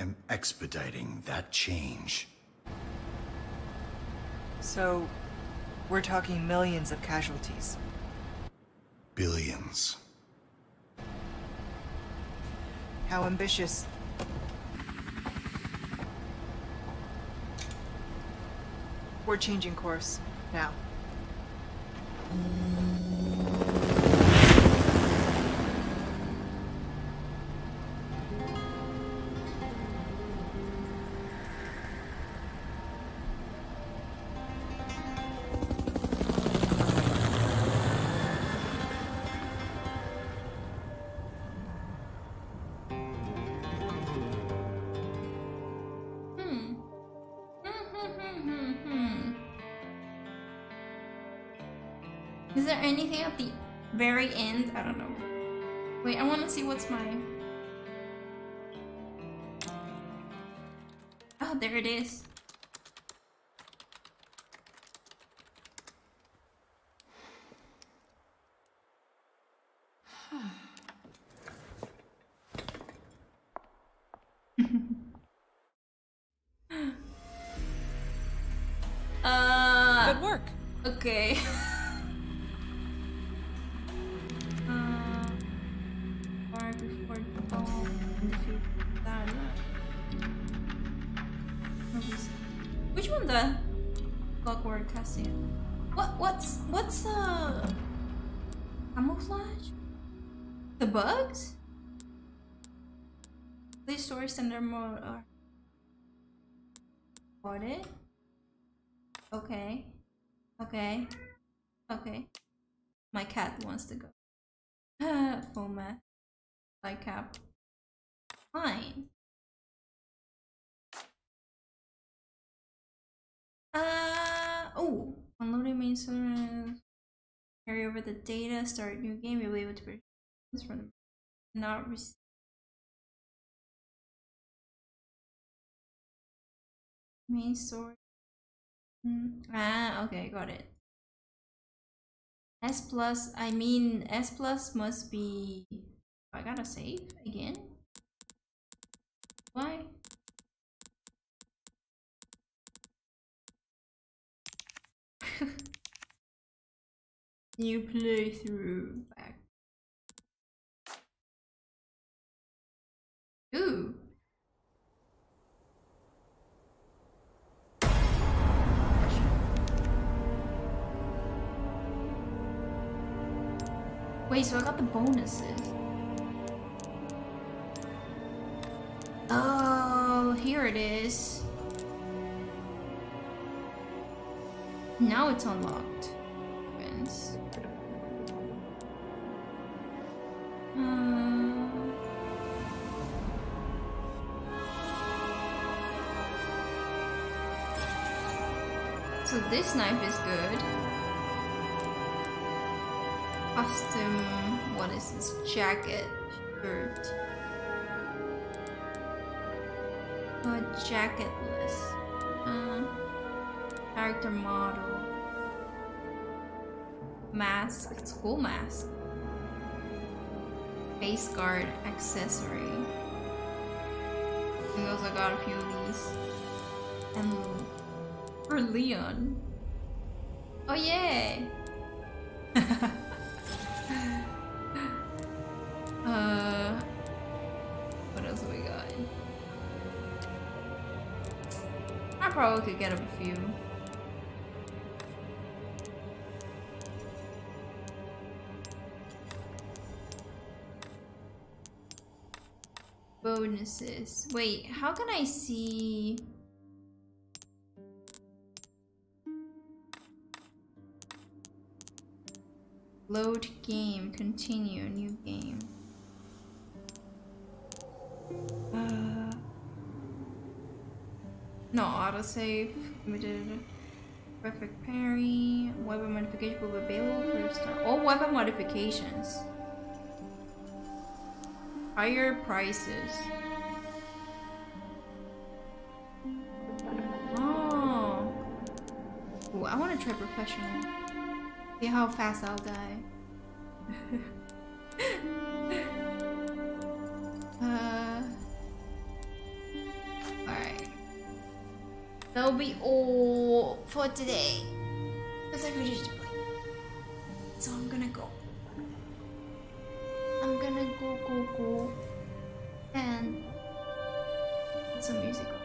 am expediting that change. So, we're talking millions of casualties. Billions. How ambitious. We're changing course now. Is there anything at the very end? I don't know. Wait, I want to see what's mine. Oh, there it is. Good work. Okay. Which one the clockwork casting? What's camouflage? The bugs? These stories and they're more bought it? Okay. Okay. Okay. My cat wants to go. Format. Like cap. Fine. Oh, unloading main server. Carry over the data. Start new game. You'll be able to purchase this from not receive. Main source. Ah, okay, got it. S plus. I mean, S plus must be. I gotta save again. Why? New playthrough back. Ooh. Wait, so I got the bonuses. Oh, here it is. Now it's unlocked. So this knife is good. Custom. What is this? Jacket. Shirt. Oh, jacketless. Character model. Mask. It's cool mask. Face guard accessory. And those I got a few of these. And for Leon. Oh yeah. What else we got? I probably could get up a few. Bonuses. Wait, how can I see? Load game, continue, new game. No, autosave, limited, perfect parry, weapon modification will be available for start. All weapon modifications. Higher prices. Oh. Ooh, I want to try professional. See how fast I'll die. Alright. That'll be all for today. That's everything to play. So I'm gonna go. I'm gonna go and put some music on.